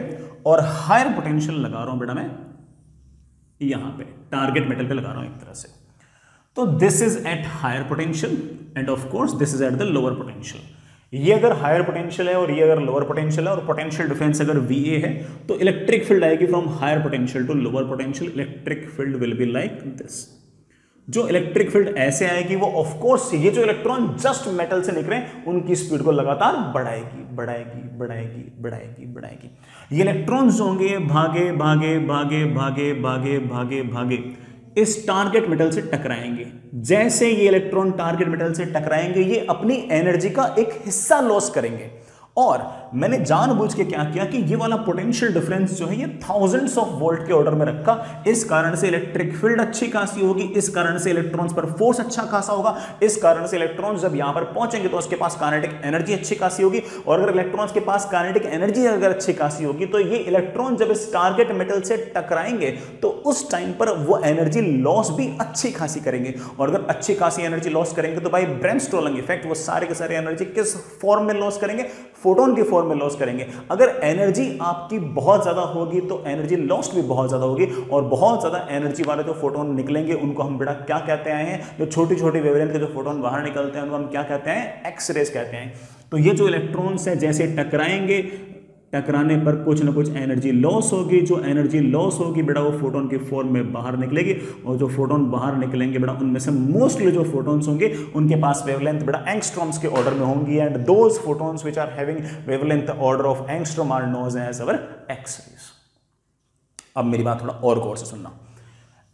और हायर पोटेंशियल लगा रहा हूं बेटा मैं यहां पे टारगेट मेटल पे लगा रहा हूं एक तरह से। तो this is at higher potential and of course this is at the lower potential. ये अगर हायर पोटेंशियल है और ये अगर लोअर पोटेंशियल है और पोटेंशियल डिफरेंस अगर वीए है तो इलेक्ट्रिक फील्ड आएगी from higher potential to lower potential. Electric field will be like this. जो इलेक्ट्रिक फील्ड ऐसे आएगी वो ऑफ कोर्स ये जो इलेक्ट्रॉन जस्ट मेटल से निकले उनकी स्पीड को लगातार बढ़ाएगी बढ़ाएगी बढ़ाएगी बढ़ाएगी बढ़ाएगी। ये इलेक्ट्रॉन्स जो होंगे भागे भागे भागे भागे भागे भागे भागे इस टारगेट मेटल से टकराएंगे। जैसे ये इलेक्ट्रॉन टारगेट मेटल से टकराएंगे ये अपनी एनर्जी का एक हिस्सा लॉस करेंगे। और मैंने जानबूझ के क्या किया कि ये वाला पोटेंशियल डिफरेंस जो है ये थाउजेंड्स ऑफ वोल्ट के ऑर्डर में रखा। इस कारण से इलेक्ट्रिक फील्ड अच्छी खासी होगी, इस कारण से इलेक्ट्रॉन्स पर फोर्स अच्छा खासा होगा, इस कारण से इलेक्ट्रॉन्स जब यहां पर पहुंचेंगे तो उसके पास काइनेटिक एनर्जी अच्छी खासी होगी, और अगर इलेक्ट्रॉन्स के पास काइनेटिक एनर्जी अगर अच्छी खासी होगी तो ये इलेक्ट्रॉन जब इस टारगेट मेटल से टकराएंगे तो उस टाइम पर वो एनर्जी लॉस भी अच्छी खासी करेंगे। और अगर अच्छी खासी एनर्जी लॉस करेंगे तो भाई ब्रेमस्ट्रोलिंग इफेक्ट, वो सारे के सारे एनर्जी किस फॉर्म में लॉस करेंगे? फोटोन के फॉर्म में लॉस करेंगे। अगर एनर्जी आपकी बहुत ज्यादा होगी तो एनर्जी लॉस्ट भी बहुत ज्यादा होगी, और बहुत ज्यादा एनर्जी वाले जो फोटोन निकलेंगे उनको हम बेटा क्या कहते हैं, जो छोटी छोटी वेवलेंथ के जो फोटोन बाहर निकलते हैं उनको हम क्या कहते हैं? एक्सरेज कहते हैं। तो ये जो इलेक्ट्रॉन्स हैं जैसे टकराएंगे टकराने पर कुछ ना कुछ एनर्जी लॉस होगी। जो एनर्जी लॉस होगी बेटा वो फोटोन की फॉर्म में बाहर निकलेगी, और जो फोटोन बाहर निकलेंगे बेटा उनमें से मोस्टली जो फोटोन्स होंगे उनके पास वेवलेंथ बेटा एंगस्ट्रॉम्स के ऑर्डर में होंगी, and those photons which are having wavelength order of एंगस्ट्रॉम are known as our X-rays. अब मेरी बात थोड़ा और गौर से सुनना।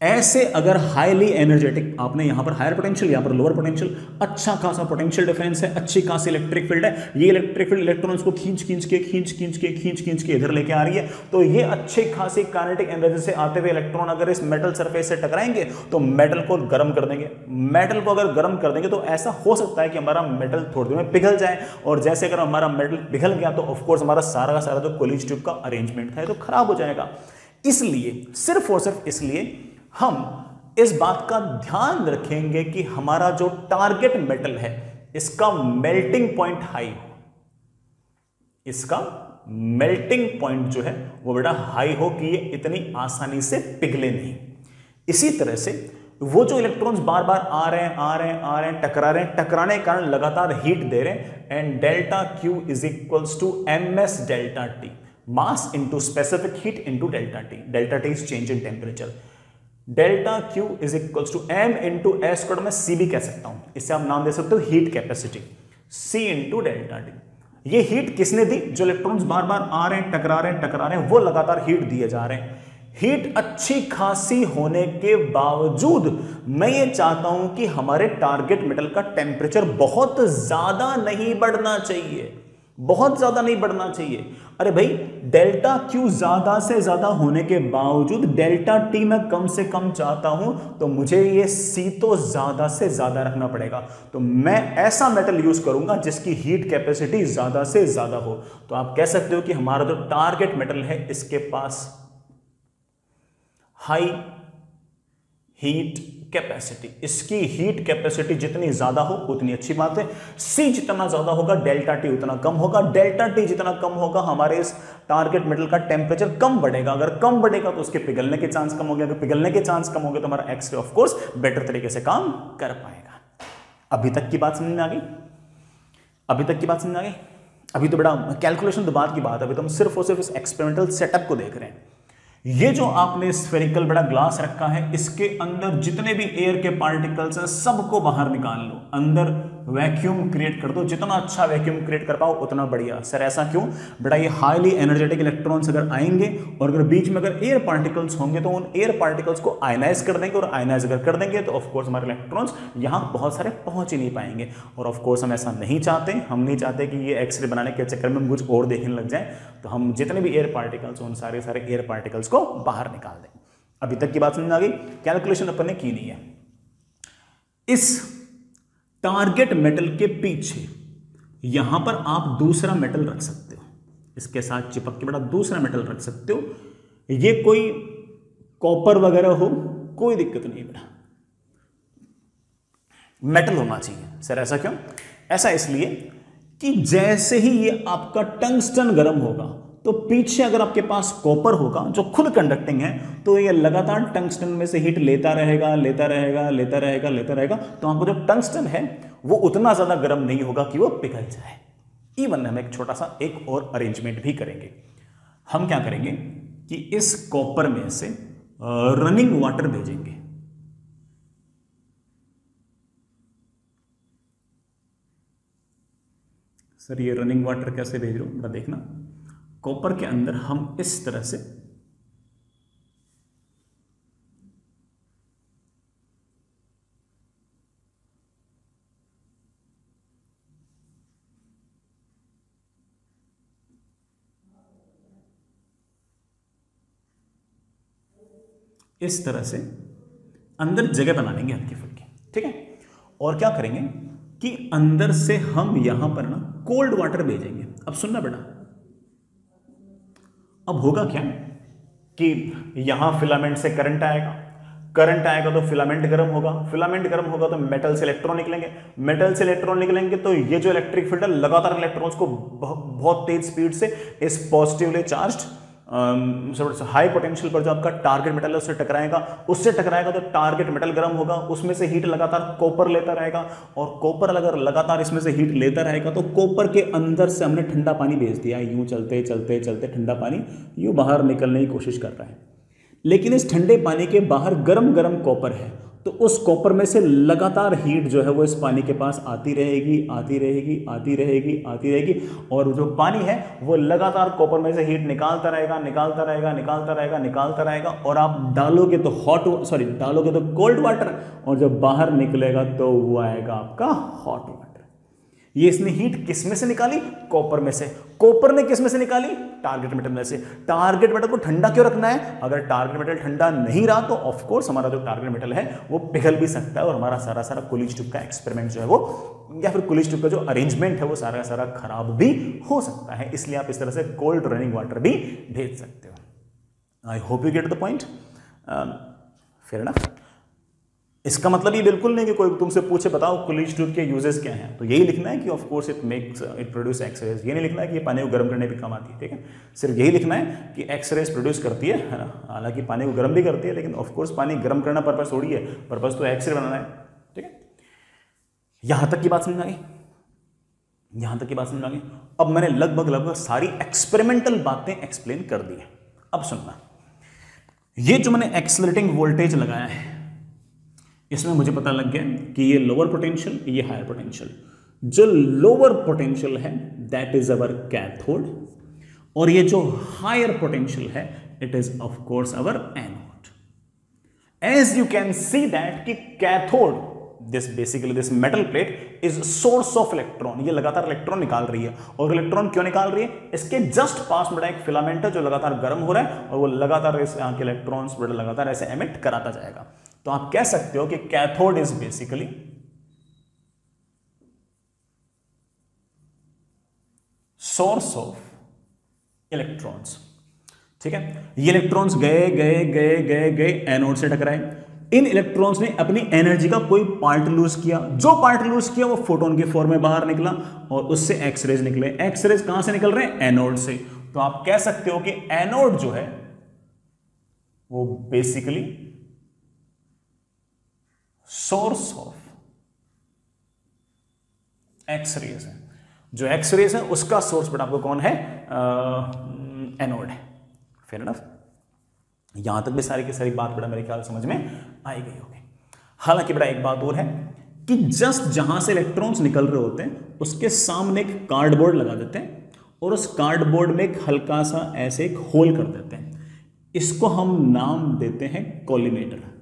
ऐसे अगर हाईली एनर्जेटिक, आपने यहाँ पर हायर पोटेंशियल, यहाँ पर लोअर पोटेंशियल, अच्छा खासा पोटेंशियल डिफरेंस है, अच्छी खासी इलेक्ट्रिक फील्ड है, ये इलेक्ट्रिक फील्ड इलेक्ट्रॉन्स को खींच खींच के खींच खींच के खींच खींच के इधर लेके आ रही है, तो ये अच्छी खासी काइनेटिक एनर्जी से आते हुए इलेक्ट्रॉन अगर इस मेटल सरफेस से टकराएंगे तो मेटल को गर्म कर देंगे। मेटल को अगर गर्म कर देंगे तो ऐसा हो सकता है कि हमारा मेटल थोड़ी देर में पिघल जाए, और जैसे अगर हमारा मेटल पिघल गया तो ऑफकोर्स हमारा सारा का सारा जो कूलिज ट्यूब का अरेंजमेंट है तो खराब हो जाएगा। इसलिए सिर्फ और सिर्फ इसलिए हम इस बात का ध्यान रखेंगे कि हमारा जो टारगेट मेटल है इसका मेल्टिंग पॉइंट हाई हो, इसका मेल्टिंग पॉइंट जो है वो बेटा हाई हो कि ये इतनी आसानी से पिघले नहीं। इसी तरह से वो जो इलेक्ट्रॉन्स बार बार आ रहे हैं आ रहे हैं आ रहे हैं टकरा रहे हैं, टकराने के कारण लगातार हीट दे रहे हैं, and delta Q is equals to M S delta T, mass into specific heat into delta T, delta T is change in temperature. Delta Q is equals to M into S square, मैं सी भी कह सकता हूं, इससे आप नाम दे सकते हो heat capacity, C into delta T. ये हीट किसने दी? जो इलेक्ट्रॉन्स बार बार आ रहे हैं टकरा रहे हैं टकरा रहे हैं वो लगातार हीट दिए जा रहे हैं। हीट अच्छी खासी होने के बावजूद मैं ये चाहता हूं कि हमारे टारगेट मेटल का टेम्परेचर बहुत ज्यादा नहीं बढ़ना चाहिए, बहुत ज्यादा नहीं बढ़ना चाहिए। अरे भाई डेल्टा क्यू ज्यादा से ज्यादा होने के बावजूद डेल्टा टी मैं कम से कम चाहता हूं, तो मुझे ये सी तो ज्यादा से ज्यादा रखना पड़ेगा। तो मैं ऐसा मेटल यूज करूंगा जिसकी हीट कैपेसिटी ज्यादा से ज्यादा हो। तो आप कह सकते हो कि हमारा जो टारगेट मेटल है इसके पास हाई हीट कैपेसिटी, इसकी हीट कैपेसिटी जितनी ज्यादा हो उतनी अच्छी बात है। सी जितना ज्यादा होगा डेल्टा टी उतना कम होगा, डेल्टा टी जितना कम होगा हमारे इस टारगेट मेटल का टेम्परेचर कम बढ़ेगा। अगर कम बढ़ेगा तो उसके पिघलने के चांस कम होंगे, अगर पिघलने के चांस कम होंगे तो हमारा एक्सरे ऑफ कोर्स बेटर तरीके से काम कर पाएगा। अभी तक की बात समझ में आ गई? अभी तक की बात समझ में आ गई? अभी तो बेटा कैलकुलेशन तो बाद की बात है, अभी तो हम सिर्फ और सिर्फ इस एक्सपेरिमेंटल सेटअप को देख रहे हैं। ये जो आपने स्फेरिकल बड़ा ग्लास रखा है इसके अंदर जितने भी एयर के पार्टिकल्स हैं सबको बाहर निकाल लो, अंदर वैक्यूम क्रिएट कर दो, जितना अच्छा वैक्यूम क्रिएट कर पाओ उतना बढ़िया। सर ऐसा क्यों? बेटा ये हाईली एनर्जेटिक इलेक्ट्रॉन्स अगर आएंगे और अगर बीच में अगर एयर पार्टिकल्स होंगे तो उन एयर पार्टिकल्स को आयनाइज कर देंगे, और आयनाइज अगर कर देंगे तो ऑफकोर्स हमारे इलेक्ट्रॉन्स यहाँ बहुत सारे पहुँच ही नहीं पाएंगे। और ऑफकोर्स हम ऐसा नहीं चाहते, हम नहीं चाहते कि ये एक्सरे बनाने के चक्कर में हम कुछ और देखने लग जाए, तो हम जितने भी एयर पार्टिकल्स उन सारे सारे एयर पार्टिकल्स को बाहर निकाल दें। अभी तक की बात समझ में आ गई? कैलकुलेशन अपन ने की नहीं है। इस टारगेट मेटल के पीछे यहां पर आप दूसरा मेटल रख सकते हो, इसके साथ चिपक के बेटा दूसरा मेटल रख सकते हो। ये कोई कॉपर वगैरह हो कोई दिक्कत नहीं, बेटा मेटल होना चाहिए। सर ऐसा क्यों? ऐसा इसलिए कि जैसे ही ये आपका टंगस्टन गर्म होगा तो पीछे अगर आपके पास कॉपर होगा जो खुद कंडक्टिंग है तो ये लगातार टंगस्टन में से हीट लेता रहेगा लेता रहेगा लेता रहेगा लेता रहेगा, तो आपको जो टंगस्टन है वो उतना ज़्यादा गर्म नहीं होगा कि वो पिघल जाए। इवन हम एक छोटा सा एक और अरेंजमेंट भी करेंगे। हम क्या करेंगे कि इस कॉपर में से रनिंग वाटर भेजेंगे, सर ये रनिंग वाटर कैसे भेज रहे हो देखना। कॉपर के अंदर हम इस तरह से इस तरह से अंदर जगह बना लेंगे हल्की फुल्की, ठीक है। और क्या करेंगे कि अंदर से हम यहां पर ना कोल्ड वाटर भेजेंगे। अब सुनना बेटा, अब होगा क्या कि यहाँ फिलामेंट से करंट आएगा, करंट आएगा तो फिलामेंट गर्म होगा, फिलामेंट गर्म होगा तो मेटल से इलेक्ट्रॉन निकलेंगे, मेटल से इलेक्ट्रॉन निकलेंगे तो ये जो इलेक्ट्रिक फील्ड है लगातार इलेक्ट्रॉन्स को बहुत तेज स्पीड से इस पॉजिटिवली चार्ज्ड हाई पोटेंशियल पर जो आपका टारगेट मेटल है उससे टकराएगा, उससे टकराएगा तो टारगेट मेटल गर्म होगा, उसमें से हीट लगातार कॉपर लेता रहेगा, और कॉपर अगर लगातार इसमें से हीट लेता रहेगा तो कॉपर के अंदर से हमने ठंडा पानी भेज दिया है। यूँ चलते चलते चलते ठंडा पानी यूँ बाहर निकलने की कोशिश कर रहा है, लेकिन इस ठंडे पानी के बाहर गर्म गर्म कॉपर है, तो उस कॉपर में से लगातार हीट जो है वो इस पानी के पास आती रहेगी आती रहेगी आती रहेगी आती रहेगी और जो पानी है वो लगातार कॉपर में से हीट निकालता रहेगा निकालता रहेगा निकालता रहेगा निकालता रहेगा और आप डालोगे तो हॉट सॉरी डालोगे तो कोल्ड वाटर, और जब बाहर निकलेगा तो वो आएगा आपका हॉट वाटर। ये इसने हीट किस में से निकाली? कॉपर में से। कॉपर ने किस में से निकाली? टारगेट मेटल में से। टारगेट मेटल को ठंडा क्यों रखना है? अगर टारगेट मेटल ठंडा नहीं रहा तो ऑफ कोर्स हमारा जो टारगेट मेटल है वो पिघल भी सकता है, और हमारा सारा सारा कूलिज ट्यूब का एक्सपेरिमेंट जो है वो या फिर कूलिज ट्यूब का जो अरेंजमेंट है वो सारा सारा खराब भी हो सकता है। इसलिए आप इस तरह से कोल्ड रनिंग वाटर भी भेज सकते हो। I hope you get the point. Fair enough. इसका मतलब ये बिल्कुल नहीं कि कोई तुमसे पूछे बताओ कूलिज ट्यूब के यूजेस क्या हैं, तो यही लिखना है कि of course it makes it produce X-rays. ये नहीं लिखना है कि ये पानी को गर्म करने भी काम आती है, ठीक है। सिर्फ यही लिखना है कि एक्सरेज प्रोड्यूस करती है, है ना। हालांकि पानी को गर्म भी करती है, लेकिन ऑफ कोर्स पानी गर्म करना पर्पस थोड़ी है, पर्पस तो एक्सरे बनाना है, ठीक है। यहाँ तक की बात समझ आ गई यहाँ तक की बात समझ आ गई अब मैंने लगभग लगभग सारी एक्सपेरिमेंटल बातें एक्सप्लेन कर दी है। अब सुनना, ये जो मैंने एक्सेलरेटिंग वोल्टेज लगाया है इसमें मुझे पता लग गया कि ये लोअर पोटेंशियल, ये हायर पोटेंशियल। जो लोअर पोटेंशियल है दैट इज अवर कैथोड, और ये जो हायर पोटेंशियल है it is of course our anode. As you can see that कि cathode, this basically this metal plate is source of electron. ये लगातार इलेक्ट्रॉन निकाल रही है, और इलेक्ट्रॉन क्यों निकाल रही है? इसके जस्ट पास में एक फिलामेंट है जो लगातार गर्म हो रहा है, और वो लगातार इस यहाँ के इलेक्ट्रॉन्स लगातार ऐसे एमिट कराता जाएगा। तो आप कह सकते हो कि cathode is basically source of electrons, ठीक है। ये इलेक्ट्रॉन्स गए गए गए गए गए एनोड से टकराए। इन इलेक्ट्रॉन्स ने अपनी एनर्जी का कोई पार्ट लूज किया, जो पार्ट लूज किया वो फोटोन के फॉर्म में बाहर निकला, और उससे एक्सरेज निकले। एक्सरेज कहां से निकल रहे हैं? एनोड से। तो आप कह सकते हो कि एनोड जो है वो बेसिकली सोर्स ऑफ एक्सरेज है। जो एक्सरेज है उसका सोर्स बेटा आपको कौन है? एनोड है। Fair enough. यहां तक भी सारी की सारी बात बेटा मेरे ख्याल समझ में आई गई होगी। हालांकि बेटा एक बात और है कि जस्ट जहां से इलेक्ट्रॉन्स निकल रहे होते हैं उसके सामने एक कार्डबोर्ड लगा देते हैं, और उस कार्डबोर्ड में एक हल्का सा ऐसे एक होल कर देते हैं। इसको हम नाम देते हैं कॉलिमेटर।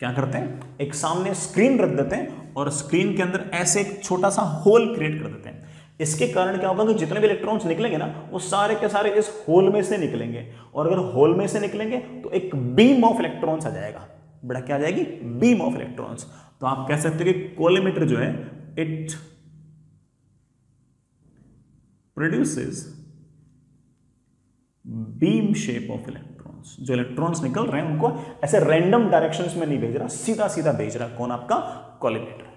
क्या करते हैं? एक सामने स्क्रीन रख देते हैं और स्क्रीन के अंदर ऐसे एक छोटा सा होल क्रिएट कर देते हैं। इसके कारण क्या होगा कि जितने भी इलेक्ट्रॉन्स निकलेंगे ना वो सारे के सारे इस होल में से निकलेंगे, और अगर होल में से निकलेंगे तो एक बीम ऑफ इलेक्ट्रॉन्स आ जाएगा। बड़ा क्या आ जाएगी? Beam of electrons. तो आप कह सकते हो कि कॉलिमेटर जो है it produces beam shape of electron. जो इलेक्ट्रॉन्स निकल रहे हैं उनको ऐसे रैंडम डायरेक्शंस में नहीं भेज रहा, सीधा सीधा भेज रहा। कौन? आपका कॉलिमेटर।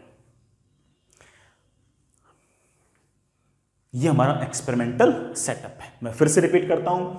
ये हमारा एक्सपेरिमेंटल सेटअप है। मैं फिर से रिपीट करता हूं,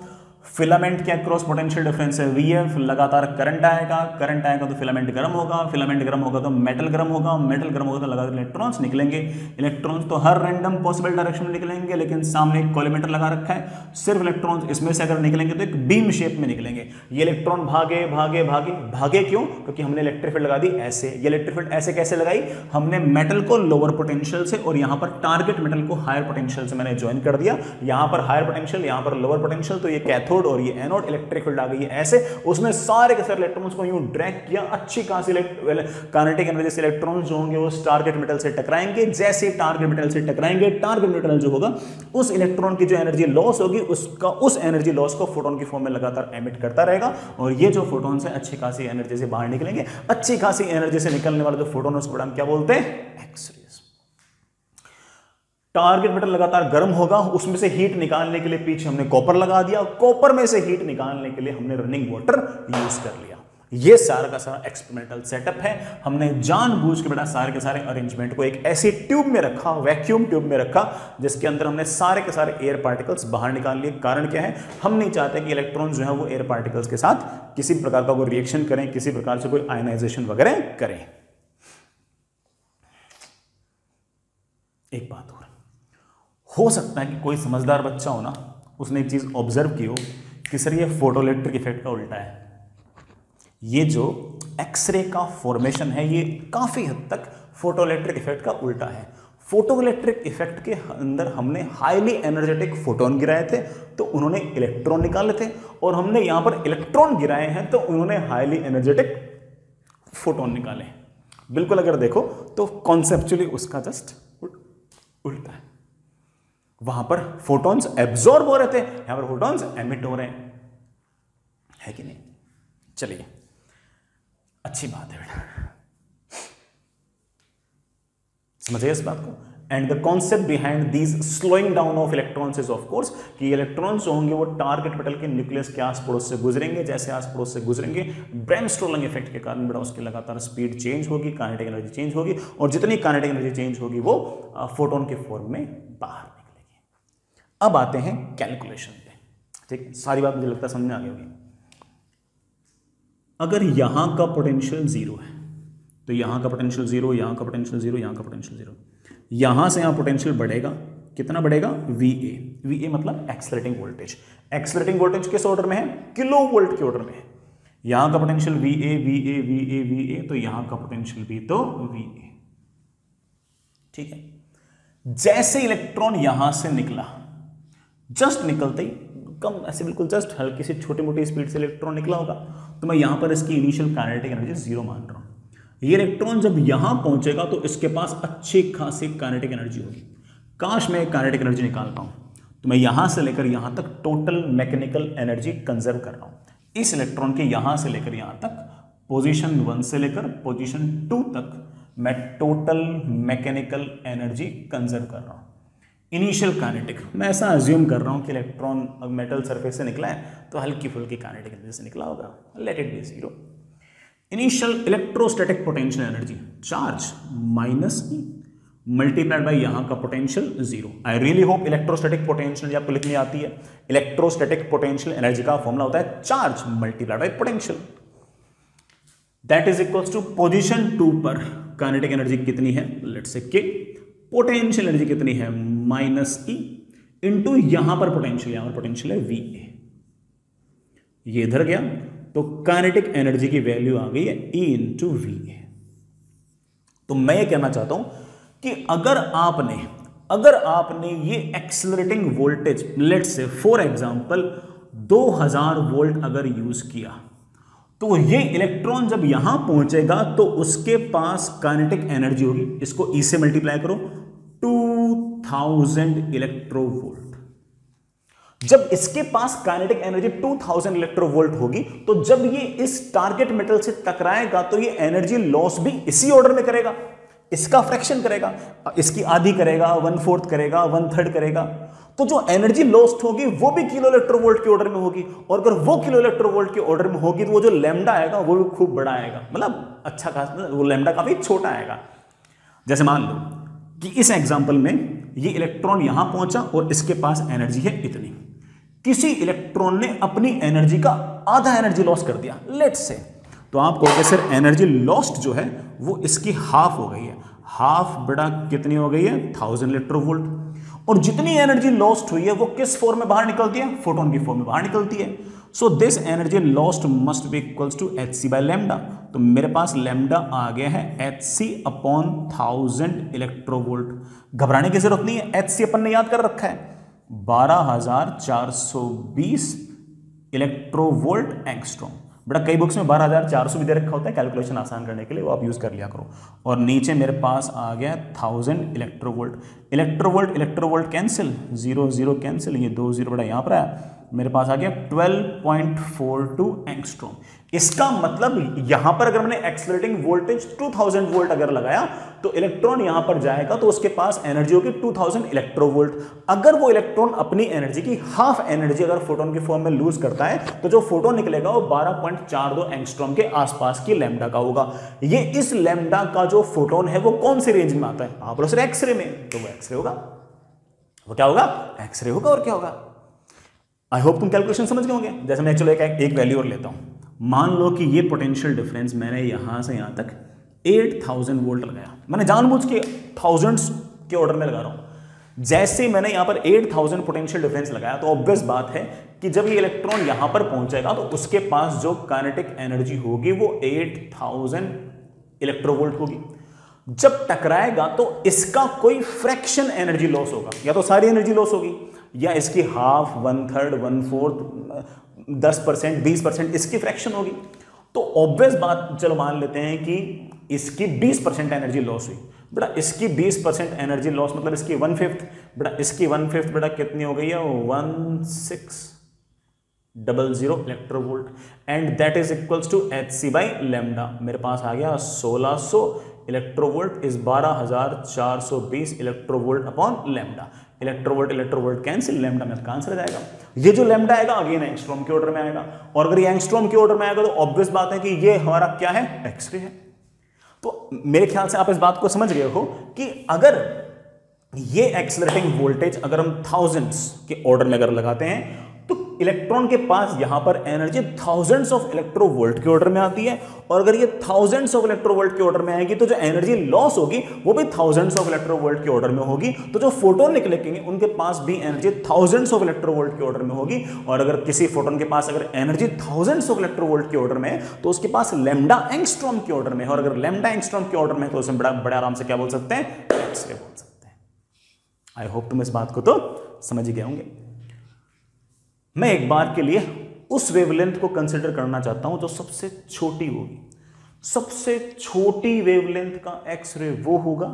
फिलामेंट के अक्रॉस पोटेंशियल डिफरेंस है वीएफ। लगातार करंट आएगा, करंट आएगा तो फिलामेंट गर्म होगा, फिलामेंट गर्म होगा तो मेटल गर्म होगा, मेटल गर्म होगा तो लगातार इलेक्ट्रॉन्स निकलेंगे। इलेक्ट्रॉन्स तो हर रैंडम पॉसिबल डायरेक्शन में निकलेंगे, लेकिन सामने एक कॉलिमेटर लगा रखा है। सिर्फ इलेक्ट्रॉन्स इसमें से अगर निकलेंगे तो एक बीम शेप में निकलेंगे। ये इलेक्ट्रॉन भागे भागे भागे भागे क्यों? क्योंकि हमने इलेक्ट्रिक फील्ड लगा दी ऐसे। ये इलेक्ट्रिक फील्ड ऐसे कैसे लगाई? हमने मेटल को लोअर पोटेंशियल से और यहाँ पर टारगेट मेटल को हायर पोटेंशियल से मैंने ज्वाइन कर दिया। यहाँ पर हायर पोटेंशियल, यहाँ पर लोअर पोटेंशियल, तो ये कैथोड और ये एनोड। इलेक्ट्रिक फील्ड आ गई है ऐसे, उसने सारे के सारे इलेक्ट्रॉन्स को यूं ड्रैग किया। अच्छी खासी काइनेटिक एनर्जी से इलेक्ट्रॉन्स जो होंगे वो टारगेट मेटल से टकराएंगे। जैसे टारगेट मेटल से टकराएंगे, टारगेट मेटल जो होगा उस इलेक्ट्रॉन की जो एनर्जी लॉस होगी उसका उस एनर्जी लॉस को फोटोन की फॉर्म में लगातार एमिट करता रहेगा, और ये जो फोटोन्स है अच्छी खासी एनर्जी से बाहर निकलेंगे। अच्छी खासी एनर्जी से निकलने वाला जो फोटोन है उसको हम क्या बोलते हैं? एक्सरे। टारगेट मेटल लगातार गर्म होगा, उसमें से हीट निकालने के लिए पीछे हमने कॉपर लगा दिया, कॉपर में से हीट निकालने के लिए हमने रनिंग वाटर यूज कर लिया। ये सारा का सारा एक्सपेरिमेंटल सेटअप है। हमने जानबूझ के बेटा सारे के सारे अरेंजमेंट को एक ऐसी ट्यूब में रखा, वैक्यूम ट्यूब में रखा, जिसके अंदर हमने सारे के सारे एयर पार्टिकल्स बाहर निकाल लिए। कारण क्या है, हम नहीं चाहते कि इलेक्ट्रॉन जो है वो एयर पार्टिकल्स के साथ किसी प्रकार का कोई रिएक्शन करें, किसी प्रकार से कोई आयनाइजेशन वगैरह करें। एक बात और, हो सकता है कि कोई समझदार बच्चा हो ना, उसने एक चीज ऑब्जर्व की हो कि सर ये फोटोइलेक्ट्रिक इफेक्ट का उल्टा है। ये जो एक्सरे का फॉर्मेशन है ये काफ़ी हद तक फोटोइलेक्ट्रिक इफेक्ट का उल्टा है। फोटोइलेक्ट्रिक इफेक्ट के अंदर हमने हाईली एनर्जेटिक फोटोन गिराए थे तो उन्होंने इलेक्ट्रॉन निकाले थे, और हमने यहाँ पर इलेक्ट्रॉन गिराए हैं तो उन्होंने हाईली एनर्जेटिक फोटोन निकाले। बिल्कुल अगर देखो तो कॉन्सेप्चुअली उसका जस्ट उल्टा है। वहां पर फोटॉन्स एब्जॉर्ब हो रहे थे, यहां पर फोटॉन्स एमिट हो रहे हैं, है कि नहीं। चलिए अच्छी बात है बेटा, समझिए इस बात को। And the concept behind these slowing down of electrons is of course कि इलेक्ट्रॉन्स होंगे वो टारगेट मेटल के न्यूक्लियस के आस पड़ोस से गुजरेंगे, जैसे आस पड़ोस से गुजरेंगे ब्रेमस्ट्रोलिंग इफेक्ट के कारण बेटा उसकी लगातार स्पीड चेंज होगी, काइनेटिक एनर्जी चेंज होगी, और जितनी काइनेटिक एनर्जी चेंज होगी वो फोटोन के फॉर्म में बाहर निकलेगी। अब आते हैं कैलकुलेशन पे, ठीक है। सारी बात मुझे लगता है समझ में आ गई होगी। अगर यहां का पोटेंशियल जीरो है तो यहां का पोटेंशियल जीरो, यहां का पोटेंशियल जीरो, यहां का पोटेंशियल जीरो, यहां से यहां पोटेंशियल बढ़ेगा। कितना बढ़ेगा? V A, V A मतलब एक्सेलरेटिंग वोल्टेज। एक्सेलरेटिंग वोल्टेज किस ऑर्डर में है? किलो वोल्ट के ऑर्डर में है। यहां का potential V A, V A, V A, V A, तो यहां का पोटेंशियल भी तो V A, ठीक है। जैसे इलेक्ट्रॉन यहां से निकला, जस्ट निकलते ही कम ऐसे बिल्कुल जस्ट हल्की सी छोटी मोटी स्पीड से इलेक्ट्रॉन निकला होगा, तो मैं यहां पर इसकी इनिशियल काइनेटिक एनर्जी जीरो मान रहा हूं। ये इलेक्ट्रॉन जब यहां पहुंचेगा तो इसके पास अच्छी खासी काइनेटिक एनर्जी होगी। काश मैं काइनेटिक एनर्जी निकाल पाऊं, तो मैं यहां से लेकर यहां तक टोटल मैकेनिकल एनर्जी कंजर्व कर रहा हूं। इस इलेक्ट्रॉन के यहां से लेकर यहां तक पोजीशन वन से लेकर पोजीशन टू तक मैं टोटल मैकेनिकल एनर्जी कंजर्व कर रहा हूं। इनिशियल काइनेटिक मैं ऐसा अज्यूम कर रहा हूं कि इलेक्ट्रॉन मेटल सरफेस से निकला है तो हल्की फुल्की काइनेटिक एनर्जी से निकला होगा, let it be zero. Initial electrostatic potential energy charge minus E multiplied by यहाँ का potential zero. I really hope electrostatic potential energy आपको लिखनी आती है। इलेक्ट्रोस्टैटिक पोटेंशियल एनर्जी का फॉर्मूला होता है charge multiplied by potential, that is equals to position two पर काइनेटिक एनर्जी कितनी है, लेट्स से के, पोटेंशियल एनर्जी कितनी है माइनस ई, इंटू यहाँ पर पोटेंशियल, यहाँ पर पोटेंशियल है वी ए, ये इधर गया तो काइनेटिक एनर्जी की वैल्यू आ गई है E इंटू वी ए। तो मैं ये कहना चाहता हूं कि अगर आपने अगर आपने ये accelerating voltage let's say for example दो हज़ार वोल्ट अगर यूज किया, तो ये इलेक्ट्रॉन जब यहां पहुंचेगा तो उसके पास काइनेटिक एनर्जी होगी, इसको E से मल्टीप्लाई करो, दो हज़ार इलेक्ट्रोवोल्ट। जब इसके पास काइनेटिक एनर्जी दो हज़ार इलेक्ट्रोवोल्ट होगी तो जब ये इस टारगेट मेटल से टकराएगा तो ये एनर्जी लॉस भी इसी ऑर्डर में करेगा, इसका फ्रैक्शन करेगा, इसकी आधी करेगा, वन फोर्थ करेगा, वन थर्ड करेगा। तो जो एनर्जी लॉस्ट होगी वो भी किलो इलेक्ट्रोवोल्ट के ऑर्डर में होगी, और अगर वो किलो इलेक्ट्रोवोल्ट के ऑर्डर में होगी तो वो जो लैम्डा आएगा वो भी खूब बड़ा आएगा, मतलब अच्छा खासा वो लैम्डा काफी छोटा आएगा। जैसे मान लो कि इस एग्जाम्पल में ये इलेक्ट्रॉन यहां पहुंचा और इसके पास एनर्जी है इतनी, किसी इलेक्ट्रॉन ने अपनी एनर्जी का आधा एनर्जी लॉस कर दिया लेट्स से, तो आप कहोगे सर एनर्जी लॉस्ट जो है वो इसकी हाफ हो गई है। हाफ बेटा कितनी हो गई है? Thousand electronvolt. और जितनी एनर्जी लॉस्ट हुई है वो किस फॉर्म में बाहर निकलती है? फोटोन की फॉर्म में बाहर निकलती है। So this energy lost must be equals to H C by lambda, तो मेरे पास लैम्डा आ गया है H C upon thousand electronvolt. घबराने की जरूरत नहीं है, एच सी अपन ने याद कर रखा है बारह हज़ार चार सौ बीस इलेक्ट्रोवोल्ट एंगस्ट्रॉम। बड़ा कई बुक्स में बारह हज़ार चार सौ भी दे रखा होता है, कैलकुलेशन आसान करने के लिए वो आप यूज कर लिया करो। और नीचे मेरे पास आ गया thousand electronvolt. Electronvolt electronvolt cancel, zero zero cancel, ये दो जीरो बड़ा यहाँ पर आया, मेरे पास आ गया twelve point four two angstrom. इसका मतलब यहां पर अगर मैंने accelerating voltage two thousand volt अगर लगाया तो इलेक्ट्रॉन यहां पर जाएगा तो उसके पास एनर्जी होगी टू थाउजेंड इलेक्ट्रोवोल्ट। अगर वो इलेक्ट्रॉन अपनी एनर्जी की हाफ एनर्जी अगर फोटोन के फॉर्म में लूज करता है तो जो फोटोन निकलेगा वो बारह पॉइंट चार दो एंगस्ट्रोम के आसपास की लैम्डा का होगा। ये इस लैम्डा का जो फोटोन है वो कौन से रेंज में आता है? आप बोलो सर एक्सरे में, तो वो एक्सरे होगा। वो क्या होगा? एक्सरे होगा। और क्या होगा? आई होप तुम कैलकुलेशन समझ गए होंगे। जैसे मैं चलो एक एक वैल्यू और लेता हूँ। मान लो कि ये पोटेंशियल डिफरेंस मैंने यहाँ से यहाँ तक एट थाउजेंड वोल्ट लगाया। मैंने जानबूझ के थाउजेंड्स के ऑर्डर में लगा रहा हूँ। जैसे मैंने यहाँ पर एट थाउजेंड पोटेंशियल डिफरेंस लगाया तो ऑब्वियस बात है कि जब ये इलेक्ट्रॉन यहाँ पर पहुँचेगा तो उसके पास जो काइनेटिक एनर्जी होगी वो एट थाउजेंड इलेक्ट्रोवोल्ट होगी। जब टकराएगा तो इसका कोई फ्रैक्शन एनर्जी लॉस होगा, या तो सारी एनर्जी लॉस होगी या इसकी half, one third, one fourth, दस परसेंट, बीस परसेंट इसकी फ्रैक्शन होगी। तो ऑब्वियस बात, चलो मान लेते हैं कि इसकी बीस परसेंट एनर्जी लॉस हुई। बेटा इसकी बीस परसेंट एनर्जी लॉस मतलब इसकी वन फिफ्थ, बेटा इसकी वन फिफ्थ बेटा कितनी हो गई है? One six double zero electronvolt and that is equals to H C by lambda. मेरे पास आ गया सोलह सौ इलेक्ट्रोवोल्ट इज बारह हजार चार सौ बीस electronvolt upon lambda. Electronvolt electronvolt cancel, lambda में आंसर जाएगा। ये जो लैम्डा आएगा अगेन एंगस्ट्रोम के ऑर्डर में आएगा, और अगर ये एंगस्ट्रोम के ऑर्डर में आएगा तो ऑब्वियस बात है कि ये हमारा क्या है? एक्सरे है। तो मेरे ख्याल से आप इस बात को समझ गए हो कि अगर ये एक्सेलरेटिंग वोल्टेज अगर हम थाउजेंड्स के ऑर्डर में अगर लगाते हैं तो इलेक्ट्रॉन के पास यहां पर एनर्जी थाउजेंड्स ऑफ इलेक्ट्रोवोल्ट के ऑर्डर में आती है, और अगर ये थाउजेंड्स ऑफ इलेक्ट्रोवोल्ट के ऑर्डर में आएगी तो जो एनर्जी लॉस होगी वो भी थाउजेंड्स ऑफ इलेक्ट्रोवोल्ट के ऑर्डर में होगी। तो जो फोटोन निकलेंगे उनके पास भी एनर्जी थाउजेंड्स ऑफ इलेक्ट्रोवोल्ट के ऑर्डर में होगी, और अगर किसी फोटोन के पास अगर एनर्जी थाउजेंड्स ऑफ इलेक्ट्रोवोल्ट के ऑर्डर में है तो उसके पास लैम्डा एंगस्ट्रॉम के ऑर्डर में है, और अगर लैम्डा एंगस्ट्रॉम के ऑर्डर में है तो उसमें बड़ा बड़े आराम से क्या बोल सकते हैं? एक्सरे बोल सकते हैं। आई होप तुम इस बात को तो समझ ही गए होंगे। मैं एक बार के लिए उस वेवलेंथ को कंसिडर करना चाहता हूं जो सबसे छोटी होगी। सबसे छोटी वेवलेंथ का एक्सरे वो होगा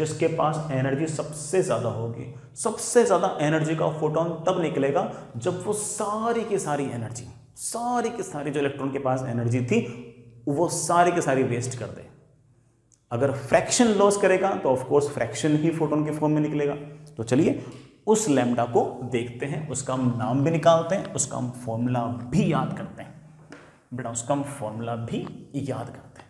जिसके पास एनर्जी सबसे ज़्यादा होगी। सबसे ज़्यादा एनर्जी का फोटोन तब निकलेगा जब वो सारी की सारी एनर्जी, सारी की सारी जो इलेक्ट्रॉन के पास एनर्जी थी वो सारी की सारी वेस्ट कर दे। अगर फ्रैक्शन लॉस करेगा तो ऑफकोर्स फ्रैक्शन ही फोटोन के फॉर्म में निकलेगा। तो चलिए उस लैम्डा को देखते हैं, उसका हम नाम भी निकालते हैं, उसका हम फॉर्मूला भी याद करते हैं। बेटा उसका हम फॉर्मूला भी याद करते हैं।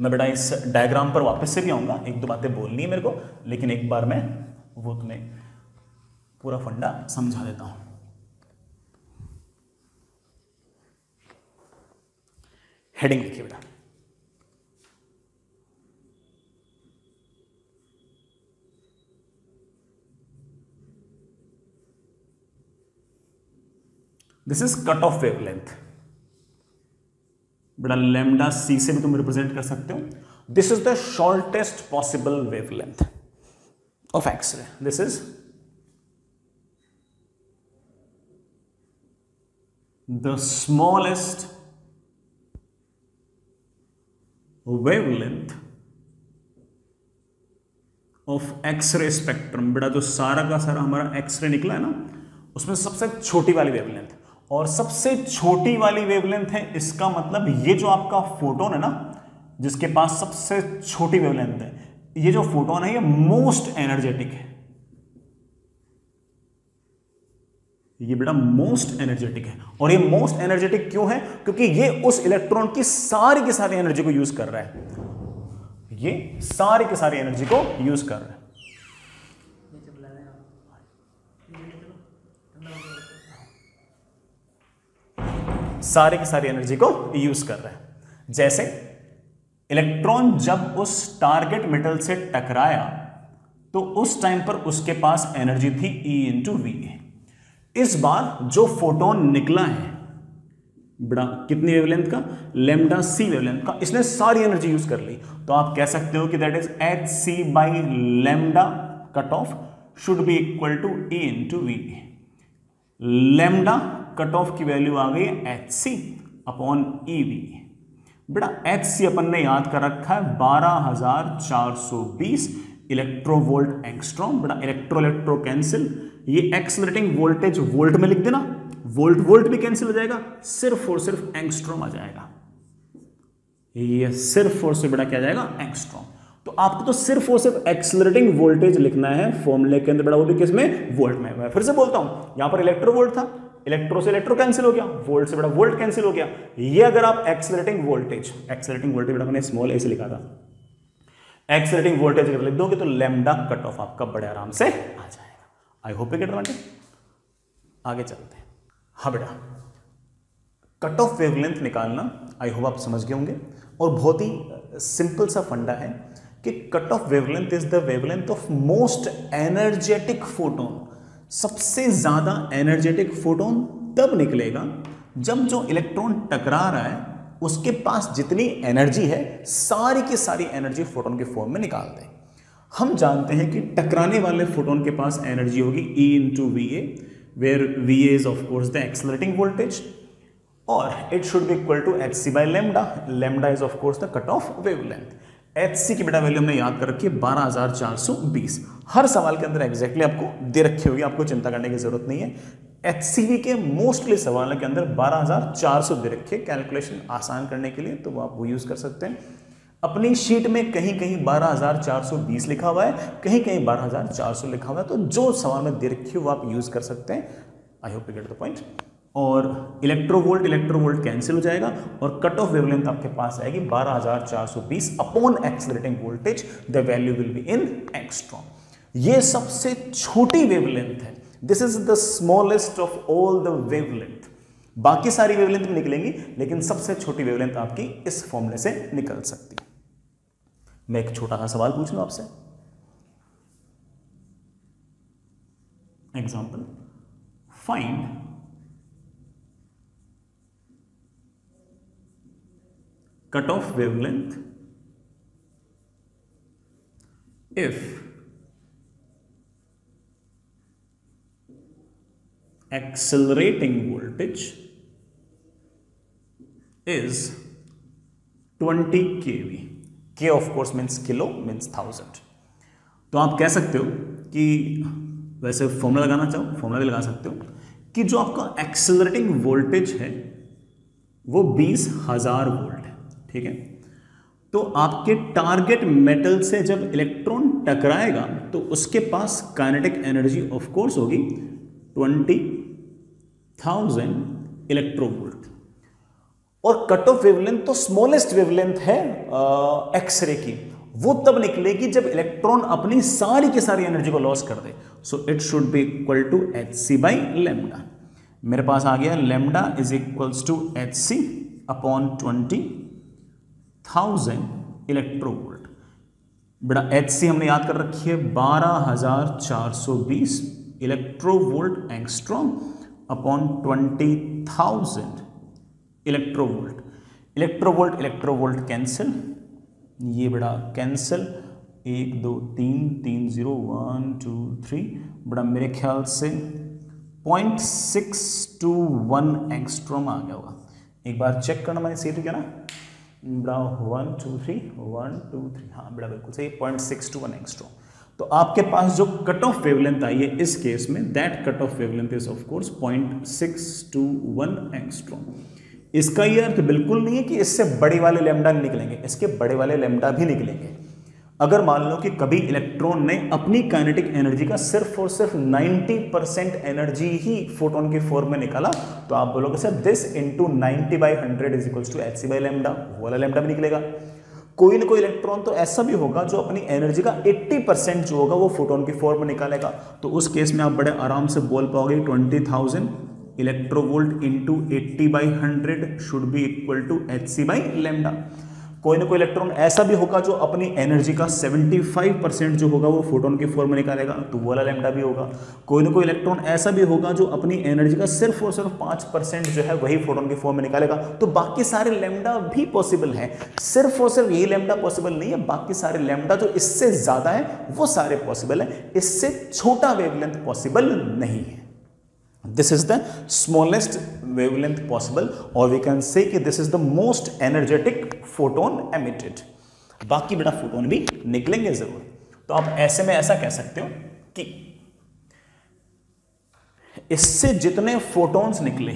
मैं बेटा इस डायग्राम पर वापस से भी आऊँगा, एक दो बातें बोलनी है मेरे को, लेकिन एक बार मैं वो तुम्हें पूरा फंडा समझा देता हूँ। हेडिंग लिखिए बेटा, this is cut off wavelength. बेटा लैम्डा सी से भी तुम रिप्रेजेंट कर सकते हो। This is the shortest possible wavelength of X-ray. This is the smallest wavelength of X-ray spectrum. बेटा जो सारा का सारा हमारा एक्सरे निकला है ना उसमें सबसे छोटी वाली वेवलेंथ, और सबसे छोटी वाली वेवलेंथ है इसका मतलब ये जो आपका फोटोन है ना जिसके पास सबसे छोटी वेवलेंथ है, ये जो फोटोन है ये मोस्ट एनर्जेटिक है। ये बेटा मोस्ट एनर्जेटिक है, और ये मोस्ट एनर्जेटिक क्यों है? क्योंकि ये उस इलेक्ट्रॉन की सारी की सारी एनर्जी को यूज कर रहा है। ये सारी की सारी एनर्जी को यूज कर रहा है। सारे की सारी एनर्जी को यूज कर रहा है। जैसे इलेक्ट्रॉन जब उस टारगेट मेटल से टकराया तो उस टाइम पर उसके पास एनर्जी थी E इंटू वी। इस बार जो फोटोन निकला है बड़ा कितनी वेवलेंथ का? लेमडा सी वेवलेंथ का। इसने सारी एनर्जी यूज कर ली, तो आप कह सकते हो कि that is H C by lambda cut off should be equal to E into V. Lambda cut off की वैल्यू आ गई H C upon E V. बेटा एच सी अपन ने याद कर रखा है बारह हजार चार सौ बीस इलेक्ट्रोवोल्ट एंगस्ट्रॉम। बेटा इलेक्ट्रो इलेक्ट्रो कैंसिल, ये एक्सेलरेटिंग वोल्टेज वोल्ट में लिख देना, वोल्ट वोल्ट भी कैंसिल हो जाएगा, सिर्फ और सिर्फ एंगस्ट्रॉम आ जाएगा। ये सिर्फ और सिर्फ बड़ा क्या जाएगा एंगस्ट्रॉम। तो आपको तो सिर्फ और सिर्फ एक्सेलरेटिंग वोल्टेज लिखना है फॉर्मूले के अंदर, बड़ा वो भी किसमें वोल्ट में। मैं फिर से बोलता हूं, यहां पर इलेक्ट्रो वोल्ट था, इलेक्ट्रो से इलेक्ट्रो कैंसिल हो गया, वोल्ट से बड़ा वोल्ट कैंसिल हो गया। ये अगर आप एक्सेलरेटिंग वोल्टेज एक्सेलरेटिंग वोल्टेज बड़ा मैंने स्मॉल ए से लिखा था, एक्सेलरेटिंग वोल्टेज अगर लिख दोगे तो लैम्डा कट ऑफ आपका बड़े आराम से आ जाएगा। I hope you get it. आगे चलते हैं। हाँ बेटा, कट ऑफ वेवलेंथ निकालना आई होप आप समझ गए होंगे, और बहुत ही सिंपल सा फंडा है कि cut off wavelength is the wavelength of most energetic photon. सबसे ज़्यादा एनर्जेटिक फोटोन तब निकलेगा जब जो इलेक्ट्रॉन टकरा रहा है उसके पास जितनी एनर्जी है सारी की सारी एनर्जी फोटोन के फॉर्म में निकाल दें। हम जानते हैं कि टकराने वाले फोटोन के पास एनर्जी होगी E into V A, where V A is of course the accelerating voltage, और it should be equal to H C by lambda. Lambda is of course the cut off wavelength. H C की बेटा वैल्यू हमने याद कर रखी है बारह हज़ार चार सौ बीस। हर सवाल के अंदर एग्जैक्टली आपको दे रखी होगी, आपको चिंता करने की जरूरत नहीं है। एच सी वी के मोस्टली सवालों के अंदर बारह हज़ार चार सौ दे रखी है कैलकुलेशन आसान करने के लिए, तो वो आप वो यूज़ कर सकते हैं। अपनी शीट में कहीं कहीं बारह हज़ार चार सौ बीस लिखा हुआ है, कहीं कहीं बारह हज़ार चार सौ लिखा हुआ है, तो जो सवाल में दे रखी है वो आप यूज़ कर सकते हैं। I hope you get the point. और electro volt electro volt cancel हो जाएगा और कट ऑफ वेवलेंथ आपके पास आएगी बारह हज़ार चार सौ बीस upon accelerating voltage, the value will be in एंगस्ट्रॉम। ये सबसे छोटी वेवलेंथ है, this is the smallest of all the wavelength. बाकी सारी वेवलेंथ में निकलेंगी, लेकिन सबसे छोटी वेवलेंथ आपकी इस फॉर्मूले से निकल सकती है। मैं एक छोटा सा सवाल पूछ लूं आपसे, example, find cut off wavelength if accelerating voltage is twenty k v. k of course means kilo means thousand. तो आप कह सकते हो कि वैसे फॉर्मूला लगाना चाहो फॉर्मूला भी लगा सकते हो कि जो आपका एक्सेलरेटिंग वोल्टेज है वो बीस हजार वोल्ट, ठीक है। तो आपके टारगेट मेटल से जब इलेक्ट्रॉन टकराएगा तो उसके पास काइनेटिक एनर्जी ऑफ कोर्स होगी ट्वेंटी थाउजेंड इलेक्ट्रो वोल्ट। और कट ऑफ वेवलेंथ तो स्मॉलेस्ट वेवलेंथ है एक्सरे की, वो तब निकलेगी जब इलेक्ट्रॉन अपनी सारी की सारी एनर्जी को लॉस कर दे। So it should be equal to H C by lambda. मेरे पास आ गया lambda is equals to H C upon twenty thousand electro volt. बेटा एच सी हमने याद कर रखी है बारह हज़ार चार सौ बीस electro volt एंगस्ट्रॉम upon twenty thousand electro volt. Electro volt electro volt cancel, ये बेटा कैंसिल, एक दो तीन तीन जीरो वन टू थ्री, बेटा मेरे ख्याल से point six two one एंगस्ट्रॉम आ गया होगा। एक बार चेक करना, मैंने सही तो क्या ना बड़ा one two three one two three हाँ बड़ा बिल्कुल सही point six two one एंगस्ट्रॉम। तो आपके पास जो कट ऑफ वेवलेंथ आई है इस केस में, that cut off wavelength is of course point six two one एंगस्ट्रॉम। इसका ये अर्थ बिल्कुल नहीं है कि इससे बड़े वाले लेमडा निकलेंगे, इसके बड़े वाले लेमडा भी निकलेंगे। अगर मान लो कि कभी इलेक्ट्रॉन ने अपनी काइनेटिक एनर्जी का सिर्फ और सिर्फ नाइन्टी परसेंट एनर्जी ही फोटोन के फॉर्म में निकाला, तो आप बोलोगे sir this into ninety by hundred is equals to H C by lambda, वो वाला लेमडा भी निकलेगा। कोई ना कोई इलेक्ट्रॉन तो ऐसा भी होगा जो अपनी एनर्जी का एट्टी परसेंट जो होगा वो फोटोन के फॉर्म में निकालेगा। तो उस केस में आप बड़े आराम से बोल पाओगे twenty thousand electro volt into eighty by hundred should be equal to H C by lambda. कोई ना कोई इलेक्ट्रॉन ऐसा भी होगा जो अपनी एनर्जी का पचहत्तर परसेंट जो होगा वो फोटोन के फॉर्म में निकालेगा, तो वो वाला लेमडा भी होगा। कोई ना कोई इलेक्ट्रॉन ऐसा भी होगा जो अपनी एनर्जी का सिर्फ और सिर्फ पाँच परसेंट जो है वही फोटोन के फॉर्म में निकालेगा। तो बाकी सारे लेमडा भी पॉसिबल हैं, सिर्फ और सिर्फ यही लेमडा पॉसिबल नहीं है। बाकी सारे लेमडा जो इससे ज़्यादा है वो सारे पॉसिबल हैं, इससे छोटा वेवलेंथ पॉसिबल नहीं है। This is the smallest wavelength possible, or we can say कि this is the most energetic photon emitted. बाकी बेटा फोटोन भी निकलेंगे जरूर। तो आप ऐसे में ऐसा कह सकते हो कि इससे जितने फोटॉन्स निकले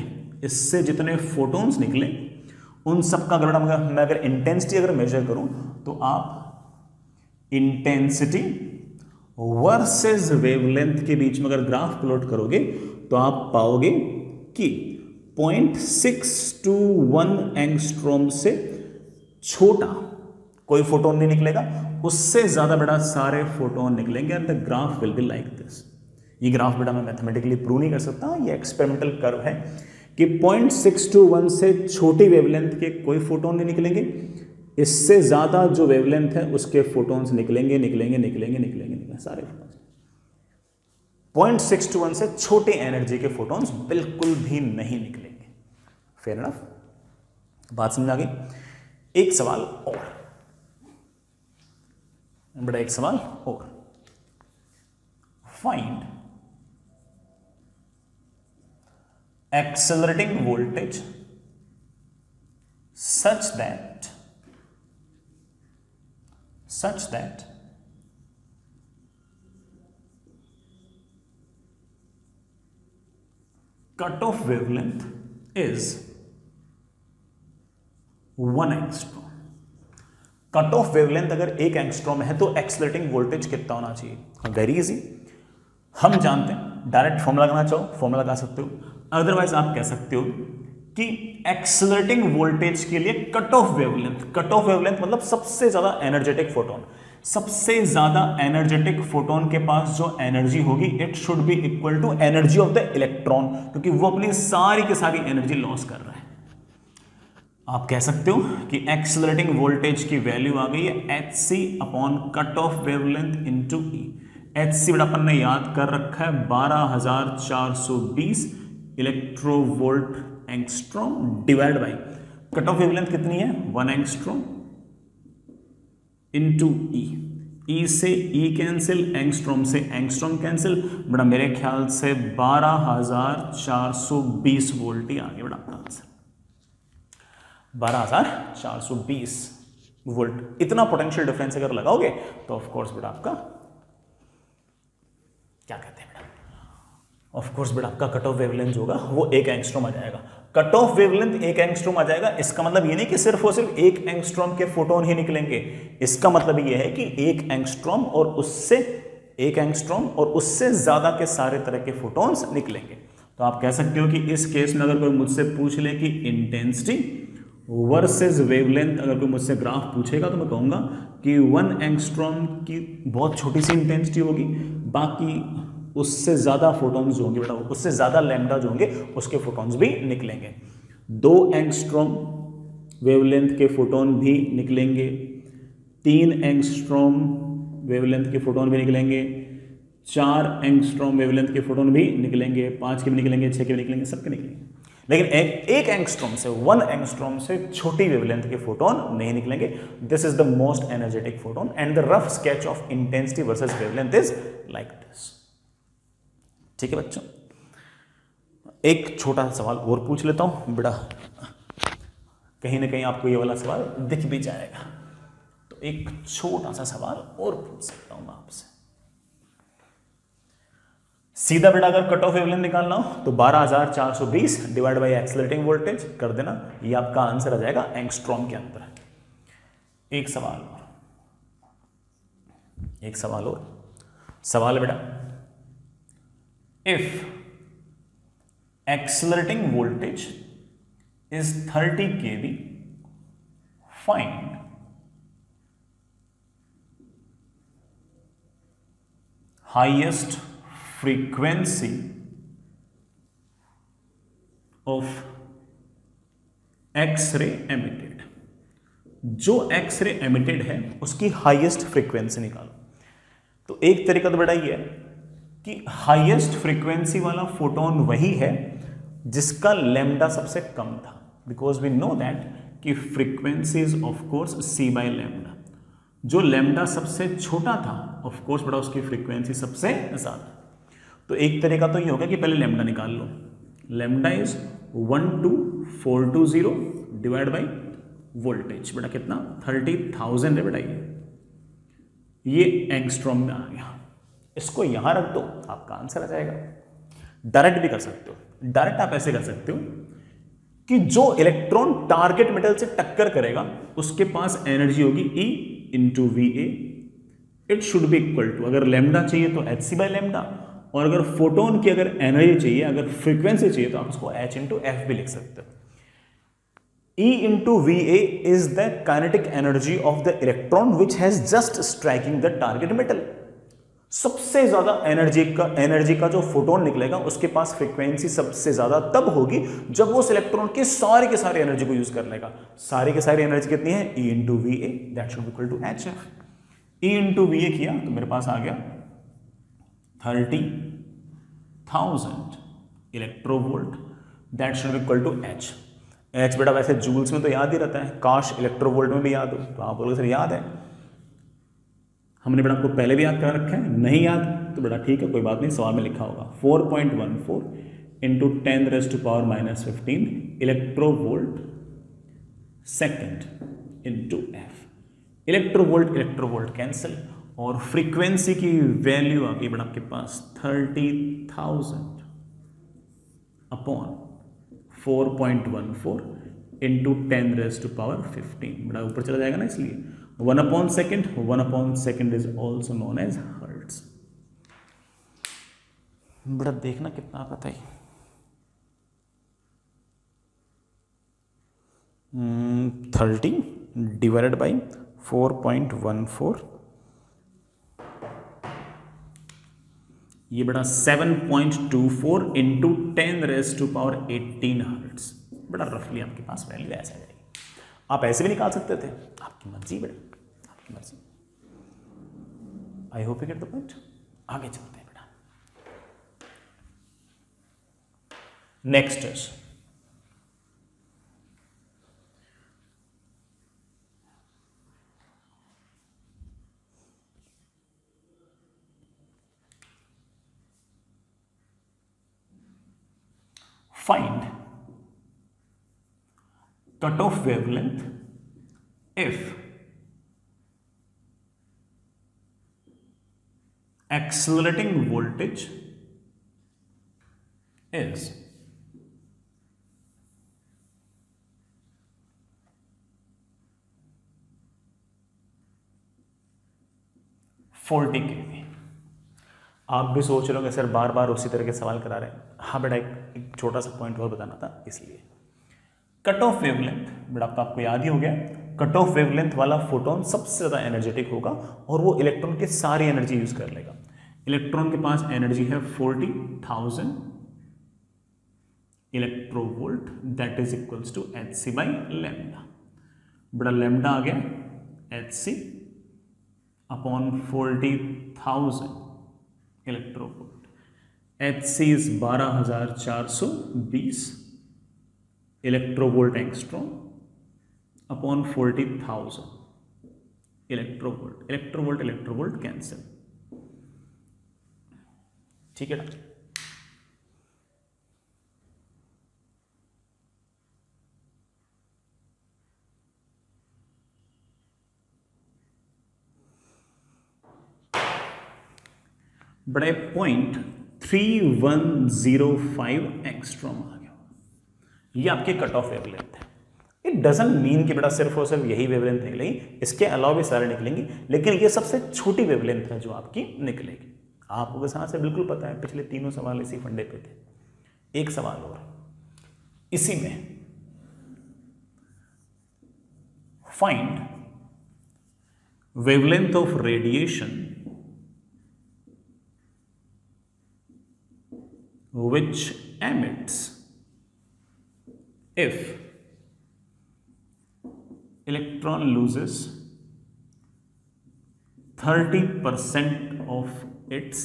इससे जितने फोटॉन्स निकले उन सब का अगर मैं अगर इंटेंसिटी अगर मेजर करूं तो आप इंटेंसिटी वर्सेस वेवलेंथ के बीच में अगर ग्राफ प्लॉट करोगे तो आप पाओगे कि point six two one angstrom से छोटा कोई फोटोन नहीं निकलेगा, उससे ज्यादा बड़ा सारे फोटोन निकलेंगे and the graph will be like this. ये ग्राफ बेटा मैं मैथमेटिकली प्रूव नहीं कर सकता, ये एक्सपेरिमेंटल कर्व है कि पॉइंट सिक्स टू वन से छोटी वेवलेंथ के कोई फोटोन नहीं निकलेंगे, इससे ज़्यादा जो वेवलेंथ है उसके फोटोन्स निकलेंगे निकलेंगे निकलेंगे निकलेंगे निकलेंगे सारे photons. Point six two one से छोटे एनर्जी के फोटोन्स बिल्कुल भी नहीं निकलेंगे। फेयर एनफ, बात समझ आ गई। एक सवाल और बड़ा एक सवाल और find accelerating voltage such that such that cut off wavelength is one angstrom. Cut off wavelength अगर एक एंगस्ट्रोम है तो एक्सेलरेटिंग वोल्टेज कितना होना चाहिए? वेरी इजी, हम जानते हैं। डायरेक्ट फॉर्मूला लगाना चाहो फॉर्मूला लगा सकते हो, अदरवाइज आप कह सकते हो कि एक्सेलरेटिंग वोल्टेज के लिए cut off wavelength, cut off wavelength मतलब सबसे ज्यादा एनर्जेटिक फोटोन, सबसे ज्यादा एनर्जेटिक फोटोन के पास जो एनर्जी होगी it should be equal to energy of the electron, क्योंकि वो अपनी सारी की सारी एनर्जी लॉस कर रहा है। आप कह सकते हो कि एक्सेलरेटिंग वोल्टेज की वैल्यू आ गई है H C upon cut off wavelength into E. H C बड़ा अपन ने याद कर रखा है बारह हजार चार सौ बीस electronvolt angstrom divide by cut off wavelength कितनी है one angstrom into e. E से ई कैंसिल, एंगस्ट्रोम से एंगस्ट्रोम कैंसिल, बड़ा मेरे ख्याल से बारह हजार चार सौ बीस वोल्ट ही आ गया। बड़ा अपना आंसर बारह हजार चार सौ बीस वोल्ट। इतना पोटेंशियल डिफरेंस अगर लगाओगे तो ऑफकोर्स बेटा आपका क्या कहते हैं ऑफ कोर्स बेटा आपका कट ऑफ वेवलेंथ होगा वो एक एंगस्ट्रोम आ जाएगा। कट ऑफ वेवलेंथ एक एंगस्ट्रोम आ जाएगा, इसका मतलब ये नहीं कि सिर्फ और सिर्फ एक एंगस्ट्रोम के फोटोन ही निकलेंगे, इसका मतलब ये है कि एक एंगस्ट्रोम और उससे एक एंगस्ट्रोम और उससे ज्यादा के सारे तरह के फोटोन्स निकलेंगे। तो आप कह सकते हो कि इस केस में अगर कोई मुझसे पूछ ले कि इंटेंसिटी वर्सेज वेवलेंथ, अगर कोई मुझसे ग्राफ पूछेगा तो मैं कहूँगा कि वन एंगस्ट्रोम की बहुत छोटी सी इंटेंसिटी होगी, बाकी उससे ज्यादा फोटॉन्स जो होंगे बेटा उससे ज्यादा लैम्डा जो होंगे उसके फोटॉन्स भी निकलेंगे। दो एंगस्ट्रोम वेवलेंथ के फोटॉन भी निकलेंगे, तीन एंगस्ट्रोम वेवलेंथ के फोटॉन भी निकलेंगे, चार एंगस्ट्रोम वेवलेंथ के फोटॉन भी निकलेंगे, पांच के भी निकलेंगे, छह के भी निकलेंगे, सबके निकलेंगे, लेकिन एक एक एंगस्ट्रोम से वन एंगस्ट्रोम से छोटी वेवलेंथ के फोटोन नहीं निकलेंगे। This is the most energetic photon and the rough sketch of intensity versus wavelength is like this. ठीक है बच्चों, एक छोटा सवाल और पूछ लेता हूं बेटा, कहीं ना कहीं आपको ये वाला सवाल दिख भी जाएगा, तो एक छोटा सा सवाल और पूछ सकता हूं मैं आपसे सीधा। बेटा अगर कट ऑफ वेवलेंथ निकालना हो तो बारह हजार चार सौ बीस डिवाइड बाय एक्सेलरेटिंग वोल्टेज कर देना, ये आपका आंसर आ जाएगा एंगस्ट्रॉम के अंदर। एक सवाल और एक सवाल और सवाल बेटा, If accelerating voltage is thirty k v, find highest frequency of X-ray emitted. जो X-ray emitted है उसकी highest frequency निकालो। तो एक तरीका तो बेटा ये है कि हाईएस्ट फ्रीक्वेंसी वाला फोटोन वही है जिसका लैम्डा सबसे कम था, बिकॉज वी नो दैट कि frequency is of course C by lambda. जो लैम्डा सबसे छोटा था ऑफ कोर्स बड़ा उसकी फ्रीक्वेंसी सबसे ज़्यादा। तो एक तरीका तो ये होगा कि पहले लैम्डा निकाल लो, lambda is one two four two zero divide by voltage बेटा कितना थर्टी थाउजेंड है बेटा, ये ये एंगस्ट्रॉम में आ गया, इसको यहां रख दो आपका आंसर आ जाएगा डायरेक्ट भी कर सकते हो। डायरेक्ट आप ऐसे कर सकते हो कि जो इलेक्ट्रॉन टारगेट मेटल से टक्कर करेगा उसके पास एनर्जी होगी E into V A, it should be equal to, अगर लेमडा चाहिए तो एच सी बाई लेमडा, और अगर फोटोन की अगर एनर्जी चाहिए, अगर फ्रीक्वेंसी चाहिए तो आप उसको H इंटू एफ भी लिख सकते हो। E into V A is the kinetic energy of the electron which has just striking the target metal. सबसे ज्यादा एनर्जी का एनर्जी का जो फोटोन निकलेगा उसके पास फ्रीक्वेंसी सबसे ज्यादा तब होगी जब वो इलेक्ट्रॉन के सारे के सारे एनर्जी को यूज कर लेगा। सारे के सारे एनर्जी कितनी है? E into V A, that should be equal to H. E into V A किया तो मेरे पास आ गया thirty thousand electro volt, that should be equal to H। X बेटा वैसे जूल्स में तो याद ही रहता है, काश इलेक्ट्रोवोल्ट में भी याद हो। तो आप बोलोगे सर याद है, हमने बेटा आपको पहले भी याद करा रखा है, नहीं याद तो बेटा ठीक है कोई बात नहीं, सवाल में लिखा होगा four point one four into ten raised to power minus fifteen electro volt second into F. Electro volt electronvolt cancel और फ्रीक्वेंसी की वैल्यू आ गई बेटा आपके पास thirty thousand upon four point one four into ten raise to power fifteen, बड़ा ऊपर चला जाएगा ना, इसलिए one upon second, one upon second is also known as hertz. बड़ा देखना कितना पता है, thirty divided by four point one four, ये बड़ा seven point two four into ten raise to power eighteen hertz, बड़ा रफली आपके पास वैल्यू ऐसा जाएगी। आप ऐसे भी निकाल सकते थे, आपकी मर्जी बेटा, आपकी मर्जी। I hope you get the point. आगे चलते हैं बेटा, next is find cutoff wavelength if accelerating voltage is forty K V। आप भी सोच रहे होंगे सर बार बार उसी तरह के सवाल करा रहे हैं। हाँ बेटा, एक, एक छोटा सा पॉइंट और बताना था इसलिए। कट ऑफ वेवलेंथ बेटा आपका आपको याद ही हो गया, कट ऑफ वेवलेंथ वाला फोटोन सबसे ज़्यादा एनर्जेटिक होगा और वो इलेक्ट्रॉन के सारी एनर्जी यूज कर लेगा। इलेक्ट्रॉन के पास एनर्जी है forty thousand electro volt, that is equals to H C by lambda. बेटा लेमडा आ गया H C upon forty thousand electro volt. H C is बारह हजार चार सौ बीस electronvolt angstrom upon forty thousand electronvolt. Electronvolt electronvolt cancel, ठीक है डॉक्टर। बड़े point three one zero five एंगस्ट्रॉम आ गया, ये आपके कट ऑफ वेवलेंथ है। इट डजंट मीन कि बेटा सिर्फ और सिर्फ यही वेवलेंथ निकलेगी, इसके अलावा भी सारे निकलेंगी, लेकिन ये सबसे छोटी वेवलेंथ है जो आपकी निकलेगी। आपको इस से बिल्कुल पता है, पिछले तीनों सवाल इसी फंडे पे थे। एक सवाल और इसी में, find wavelength of radiation which emits if electron loses thirty percent of its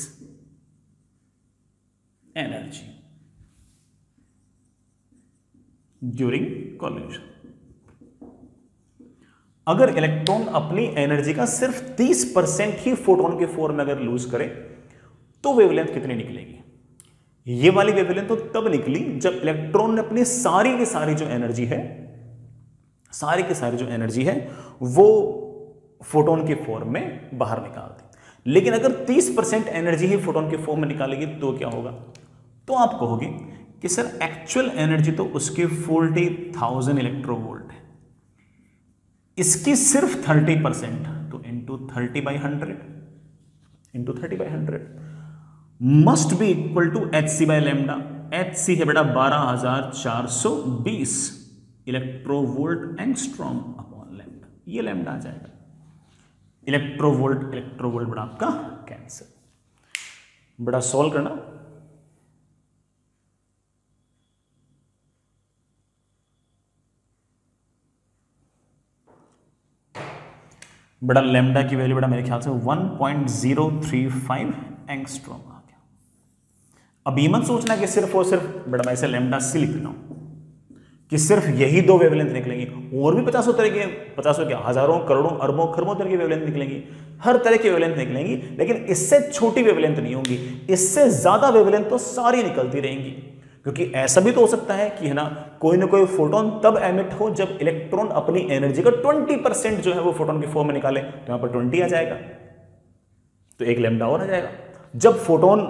energy during collision। अगर इलेक्ट्रॉन अपनी एनर्जी का सिर्फ तीस परसेंट ही फोटोन के फॉर्म में अगर लूज करे तो वेवलेंथ कितनी निकलेगी? ये वाली वेवलेंथ तो तब निकली जब इलेक्ट्रॉन ने अपनी सारी की सारी जो एनर्जी है सारी की सारी जो एनर्जी है वो फोटोन के फॉर्म में बाहर निकाल दी। लेकिन अगर तीस परसेंट एनर्जी ही फोटोन के फॉर्म में निकालेगी तो क्या होगा? तो आप कहोगे कि सर एक्चुअल एनर्जी तो उसके फोर्टी थाउजेंड इलेक्ट्रो वोल्ट है, इसकी सिर्फ थर्टी परसेंट, तो into thirty by hundred into thirty by hundred must be equal to H C by lambda. H C है बेटा बारह हजार चार सौ बीस electro volt एंगस्ट्रॉम upon lambda, ये लेमडा आ जाएगा। इलेक्ट्रो वोल्ट इलेक्ट्रो वोल्ट बड़ा आपका कैंसर, बड़ा सॉल्व करना। बड़ा लेमडा की वैल्यू बड़ा मेरे ख्याल से one point zero three five एंगस्ट्रॉम आ गया। अब ये मत सोचना कि सिर्फ और सिर्फ बड़ा मैं इसे लेमडा सी लिख रहा हूं कि सिर्फ यही दो वेवलेंथ निकलेंगी, और भी पचासों तरह के पचासों क्या हजारों करोड़ों अरबों खरबों तरह की वेवलेंथ निकलेंगी, हर तरह की वेवलेंथ निकलेंगी, लेकिन इससे छोटी वेवलेंथ नहीं होंगी। इससे ज्यादा वेवलेंथ तो सारी निकलती रहेंगी, क्योंकि ऐसा भी तो हो सकता है कि है ना कोई ना कोई फोटोन तब एमिट हो जब इलेक्ट्रॉन अपनी एनर्जी का ट्वेंटी परसेंट जो है वो फोटोन के फॉर्म में निकाले, तो यहां पर ट्वेंटी आ जाएगा, तो एक लेमडा और आ जाएगा। जब फोटोन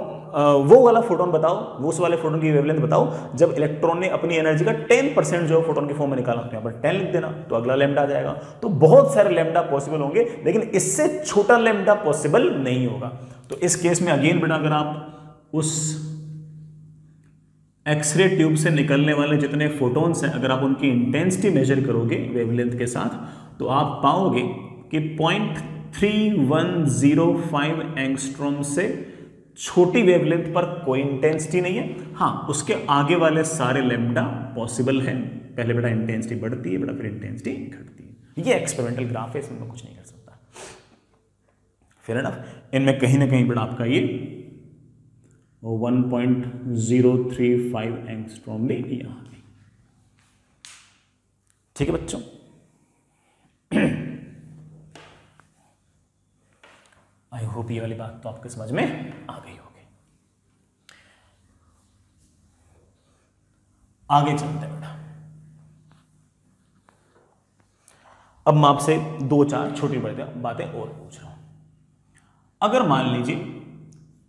वो वाला फोटोन बताओ, वो उस वाले फोटोन की वेवलेंथ बताओ जब इलेक्ट्रॉन ने अपनी एनर्जी का टेन परसेंट जो फोटोन के फॉर्म में निकाला, तो यहाँ पर टेन लिख देना, तो अगला लेमडा आ जाएगा। तो बहुत सारे लेमडा पॉसिबल होंगे, लेकिन इससे छोटा लेमडा पॉसिबल नहीं होगा। तो इस केस में अगेन बेटा अगर आप उस एक्सरे ट्यूब से निकलने वाले जितने फोटोन्स हैं अगर आप उनकी इंटेंसिटी मेजर करोगे वेवलेंथ के साथ, तो आप पाओगे कि point three one zero five एंगस्ट्रॉम से छोटी वेवलेंथ पर कोई इंटेंसिटी नहीं है। हाँ, उसके आगे वाले सारे लेमडा पॉसिबल है। पहले बेटा इंटेंसिटी बढ़ती है, बेटा फिर इंटेंसिटी घटती है। ये एक्सपेरिमेंटल ग्राफ है, इसमें मैं कुछ नहीं कर सकता। फेयर एनफ, इनमें कहीं ना कहीं बेटा आपका ये one point zero three five एंगस्ट्रॉम ले लिया। ठीक है बच्चों, आई होप ये वाली बात तो आपके समझ में आ गई होगी। आगे चलते हैं बेटा, अब मैं आपसे दो चार छोटी बड़ी बातें और पूछ रहा हूं। अगर मान लीजिए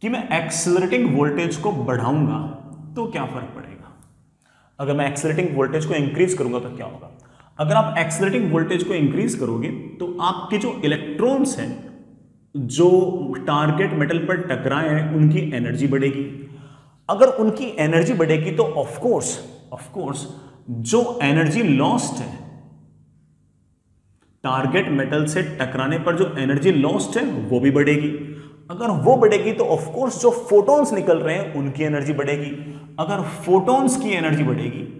कि मैं एक्सेलरेटिंग वोल्टेज को बढ़ाऊंगा तो क्या फर्क पड़ेगा, अगर मैं एक्सेलरेटिंग वोल्टेज को इंक्रीज करूंगा तो क्या होगा। अगर आप एक्सेलरेटिंग वोल्टेज को इंक्रीज करोगे तो आपके जो इलेक्ट्रॉन्स हैं जो टारगेट मेटल पर टकराए हैं उनकी एनर्जी बढ़ेगी। अगर उनकी एनर्जी बढ़ेगी तो ऑफ कोर्स ऑफ कोर्स जो एनर्जी लॉस्ट है टारगेट मेटल से टकराने पर जो एनर्जी लॉस्ट है वो भी बढ़ेगी। अगर वो बढ़ेगी तो ऑफ कोर्स जो फोटॉन्स निकल रहे हैं उनकी एनर्जी बढ़ेगी। अगर फोटॉन्स की एनर्जी बढ़ेगी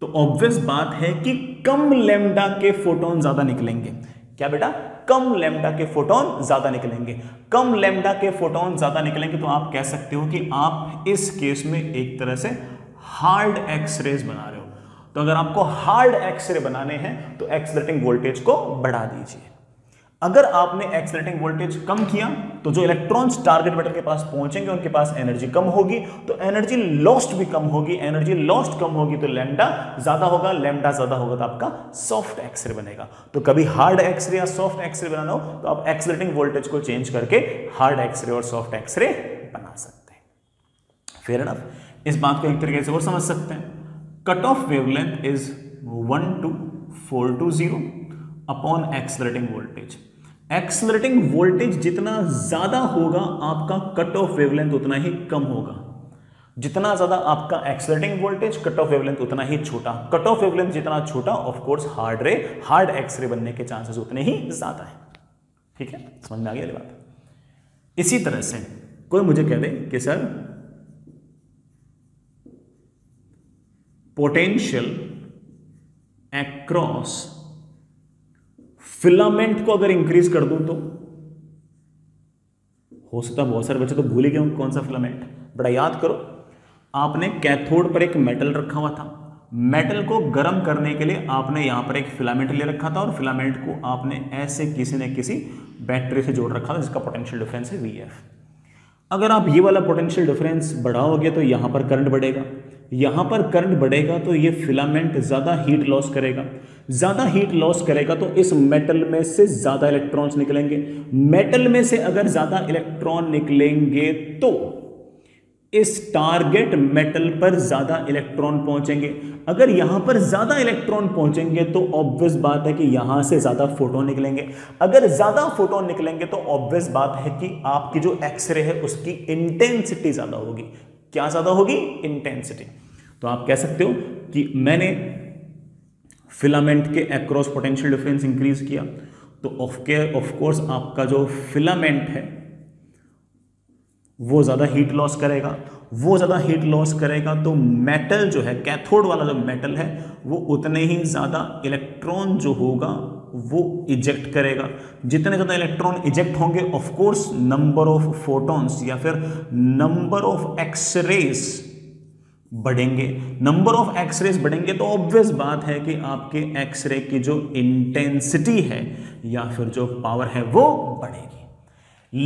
तो ऑब्वियस बात है कि कम लेमडा के फोटोन ज्यादा निकलेंगे। क्या बेटा, कम लेमडा के फोटोन ज्यादा निकलेंगे। कम लेमडा के फोटोन ज्यादा निकलेंगे तो आप कह सकते हो कि आप इस केस में एक तरह से हार्ड एक्सरेज बना रहे हो। तो अगर आपको हार्ड एक्सरे बनाने हैं तो एक्सेलरेटिंग वोल्टेज को बढ़ा दीजिए। अगर आपने एक्सेलरेटिंग वोल्टेज कम किया तो जो इलेक्ट्रॉन्स टारगेट मेटल के पास पहुंचेंगे उनके पास एनर्जी कम होगी, तो एनर्जी लॉस्ट भी कम होगी। एनर्जी लॉस्ट कम होगी तो लैम्डा ज्यादा होगा, लैम्डा ज्यादा होगा तो आपका सॉफ्ट एक्सरे बनेगा। तो कभी हार्ड एक्सरे या सॉफ्ट एक्सरे बनाना हो तो आप एक्सेलरेटिंग वोल्टेज को चेंज करके हार्ड एक्सरे और सॉफ्ट एक्सरे बना सकते हैं। फेयर एनफ, इस बात को एक तरीके से और समझ सकते हैं। Cut off wavelength is one two four two zero upon accelerating voltage. Accelerating voltage जितना ज्यादा होगा आपका कट ऑफ वेवलेंथ उतना ही कम होगा। जितना ज्यादा आपका accelerating voltage, cut off wavelength उतना ही छोटा। कट ऑफ वेवलेंथ जितना छोटा of course hard ray hard X ray बनने के चांसेस उतने ही ज्यादा है। ठीक है, समझ में आ गई अगली बात। इसी तरह से कोई मुझे कह दे कि सर पोटेंशियल अक्रॉस फिलामेंट को अगर इंक्रीज कर दूं तो हो सकता है बहुत सारे बच्चे तो भूल ही गए हों कौन सा फिलामेंट। बड़ा याद करो, आपने कैथोड पर एक मेटल रखा हुआ था, मेटल को गर्म करने के लिए आपने यहां पर एक फिलामेंट ले रखा था और फिलामेंट को आपने ऐसे किसी न किसी बैटरी से जोड़ रखा था जिसका पोटेंशियल डिफरेंस है वी एफ। अगर आप ये वाला पोटेंशियल डिफरेंस बढ़ाओगे तो यहां पर करंट बढ़ेगा, यहां पर करंट बढ़ेगा तो ये फिलामेंट ज्यादा हीट लॉस करेगा। ज़्यादा हीट लॉस करेगा तो इस मेटल में से ज़्यादा इलेक्ट्रॉन्स निकलेंगे। मेटल में से अगर ज़्यादा इलेक्ट्रॉन निकलेंगे तो इस टारगेट मेटल पर ज़्यादा इलेक्ट्रॉन पहुंचेंगे। अगर यहाँ पर ज़्यादा इलेक्ट्रॉन पहुंचेंगे तो ऑब्वियस बात है कि यहाँ से ज़्यादा फोटोन निकलेंगे। अगर ज़्यादा फोटोन निकलेंगे तो ऑब्वियस बात है कि आपकी जो एक्सरे है उसकी इंटेंसिटी ज़्यादा होगी। क्या ज़्यादा होगी? इंटेंसिटी। तो आप कह सकते हो कि मैंने फिलामेंट के अक्रॉस पोटेंशियल डिफरेंस इंक्रीज किया तो ऑफ के ऑफ कोर्स आपका जो फिलामेंट है वो ज़्यादा हीट लॉस करेगा। वो ज़्यादा हीट लॉस करेगा तो मेटल जो है, कैथोड वाला जो मेटल है, वो उतने ही ज़्यादा इलेक्ट्रॉन जो होगा वो इजेक्ट करेगा। जितने ज़्यादा इलेक्ट्रॉन इजेक्ट होंगे of course number of photons या फिर नंबर ऑफ एक्सरेज बढ़ेंगे। नंबर ऑफ एक्सरेज बढ़ेंगे तो ऑब्वियस बात है कि आपके एक्सरे की जो इंटेंसिटी है या फिर जो पावर है वो बढ़ेगी।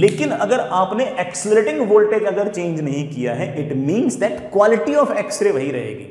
लेकिन अगर आपने एक्सेलरेटिंग वोल्टेज अगर चेंज नहीं किया है, it means that quality of x ray वही रहेगी।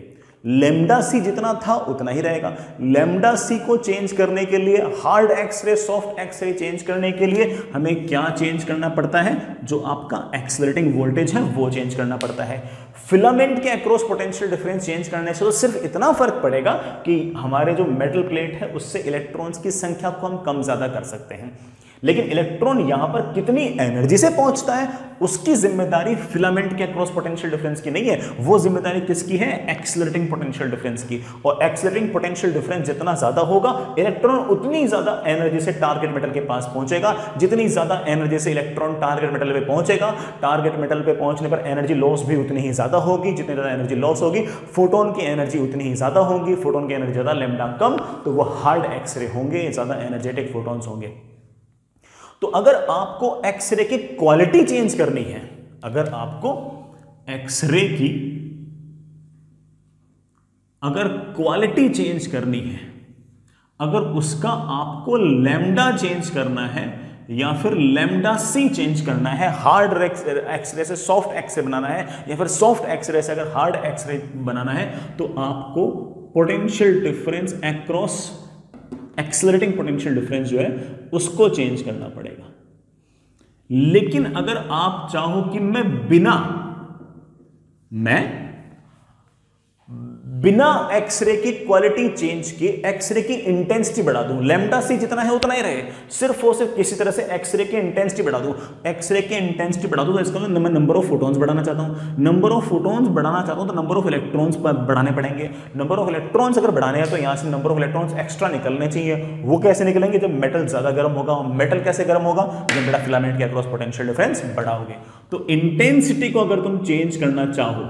लेमडा सी जितना था उतना ही रहेगा। लेमडा सी को चेंज करने के लिए, hard x ray soft x ray change करने के लिए हमें क्या चेंज करना पड़ता है? जो आपका एक्सेलरेटिंग वोल्टेज है वो चेंज करना पड़ता है। फिलामेंट के अक्रॉस पोटेंशियल डिफरेंस चेंज करने से तो सिर्फ इतना फर्क पड़ेगा कि हमारे जो मेटल प्लेट है उससे इलेक्ट्रॉन्स की संख्या को हम कम ज़्यादा कर सकते हैं, लेकिन इलेक्ट्रॉन यहां पर कितनी एनर्जी से पहुंचता है उसकी जिम्मेदारी फिलामेंट के क्रॉस पोटेंशियल डिफरेंस की नहीं है। वो जिम्मेदारी किसकी है? एक्सेलरेटिंग पोटेंशियल डिफरेंस की। और एक्सेलरेटिंग पोटेंशियल डिफरेंस जितना ज्यादा होगा, इलेक्ट्रॉन उतनी ज्यादा एनर्जी से टारगेट मेटल के पास पहुंचेगा। जितनी ज्यादा एनर्जी से इलेक्ट्रॉन टारगेट मेटल पर पहुंचेगा, टारगेट मेटल पर पहुंचने पर एनर्जी लॉस भी उतनी ही ज्यादा होगी। जितनी ज्यादा एनर्जी लॉस होगी, फोटोन की एनर्जी उतनी ही ज्यादा होगी। फोटोन की एनर्जी ज्यादा, लैम्डा कम, तो वो हार्ड एक्सरे होंगे, ज्यादा एनर्जेटिक फोटोन्स होंगे। तो अगर आपको एक्सरे की क्वालिटी चेंज करनी है, अगर आपको एक्सरे की अगर क्वालिटी चेंज करनी है, अगर उसका आपको लैम्डा चेंज करना है या फिर लैम्डा सी चेंज करना है, हार्ड एक्सरे से सॉफ्ट एक्सरे बनाना है या फिर सॉफ्ट एक्सरे से अगर हार्ड एक्सरे बनाना है, तो आपको potential difference across accelerating potential difference जो है उसको चेंज करना पड़ेगा। लेकिन अगर आप चाहो कि मैं बिना मैं बिना एक्सरे की क्वालिटी चेंज किए एक्सरे की इंटेंसिटी बढ़ा दूं, लैम्डा सी जितना है उतना ही रहे, सिर्फ और सिर्फ किसी तरह से एक्सरे की इंटेंसिटी बढ़ा दूं एक्सरे की इंटेंसिटी बढ़ा दूं तो इसका मतलब मैं नंबर ऑफ फोटॉन्स बढ़ाना चाहता हूं। नंबर ऑफ फोटॉन्स बढ़ाना चाहता हूं तो नंबर ऑफ इलेक्ट्रॉन्स बढ़ाने पड़ेंगे। नंबर ऑफ इलेक्ट्रॉन्स अगर बढ़ाने हैं तो यहाँ से नंबर ऑफ इलेक्ट्रॉन्स एक्स्ट्रा निकलने चाहिए। वो कैसे निकलेंगे? जब मेटल ज़्यादा गर्म होगा। और मेटल कैसे गर्म होगा? जब मेरा फिलामेंट के अक्रॉस पोटेंशियल डिफरेंस बढ़ाओगे। तो इंटेंसिटी को अगर तुम चेंज करना चाहो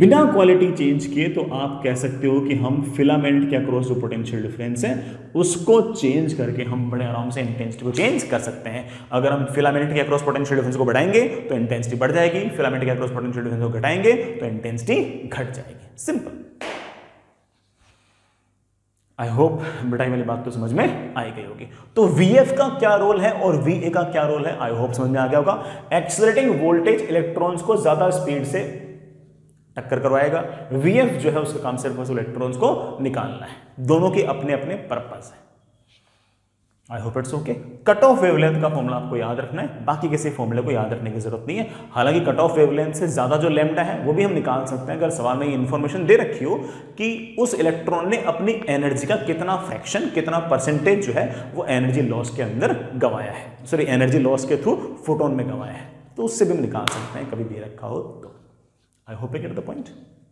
बिना क्वालिटी चेंज किए, तो आप कह सकते हो कि हम फिलामेंट के अक्रॉस जो पोटेंशियल डिफरेंस है उसको चेंज करके हम बड़े आराम से इंटेंसिटी को चेंज कर सकते हैं। अगर हम फिलामेंट के अक्रॉस पोटेंशियल डिफरेंस को बढ़ाएंगे तो इंटेंसिटी बढ़ जाएगी, फिलामेंट के अक्रॉस पोटेंशियल डिफरेंस को घटाएंगे तो इंटेंसिटी घट जाएगी। सिंपल। आई होप बेटा ये वाली बात तो समझ में आई गई होगी। तो V F का क्या रोल है और V A का क्या रोल है, आई होप समझ में आ गया होगा। एक्सेलरेटिंग वोल्टेज इलेक्ट्रॉन्स को ज्यादा स्पीड से टक्कर करवाएगा। V F जो है उसका काम सिर्फ उस इलेक्ट्रॉन्स को निकालना है। दोनों के अपने अपने पर्पस है। I hope it's okay. Cut off wavelength का फॉर्मूला आपको याद रखना है, बाकी किसी फॉर्मूले को याद रखने की जरूरत नहीं है। हालांकि कट ऑफ वेवलेंथ से ज्यादा जो लैम्डा है वो भी हम निकाल सकते हैं, अगर सवाल में ये इन्फॉर्मेशन दे रखी हो कि उस इलेक्ट्रॉन ने अपनी एनर्जी का कितना फ्रैक्शन, कितना परसेंटेज जो है वो एनर्जी लॉस के अंदर गंवाया है, सॉरी एनर्जी लॉस के थ्रू फोटोन में गंवाया है, तो उससे भी हम निकाल सकते हैं कभी भी रखा हो तो। I hope I get the point.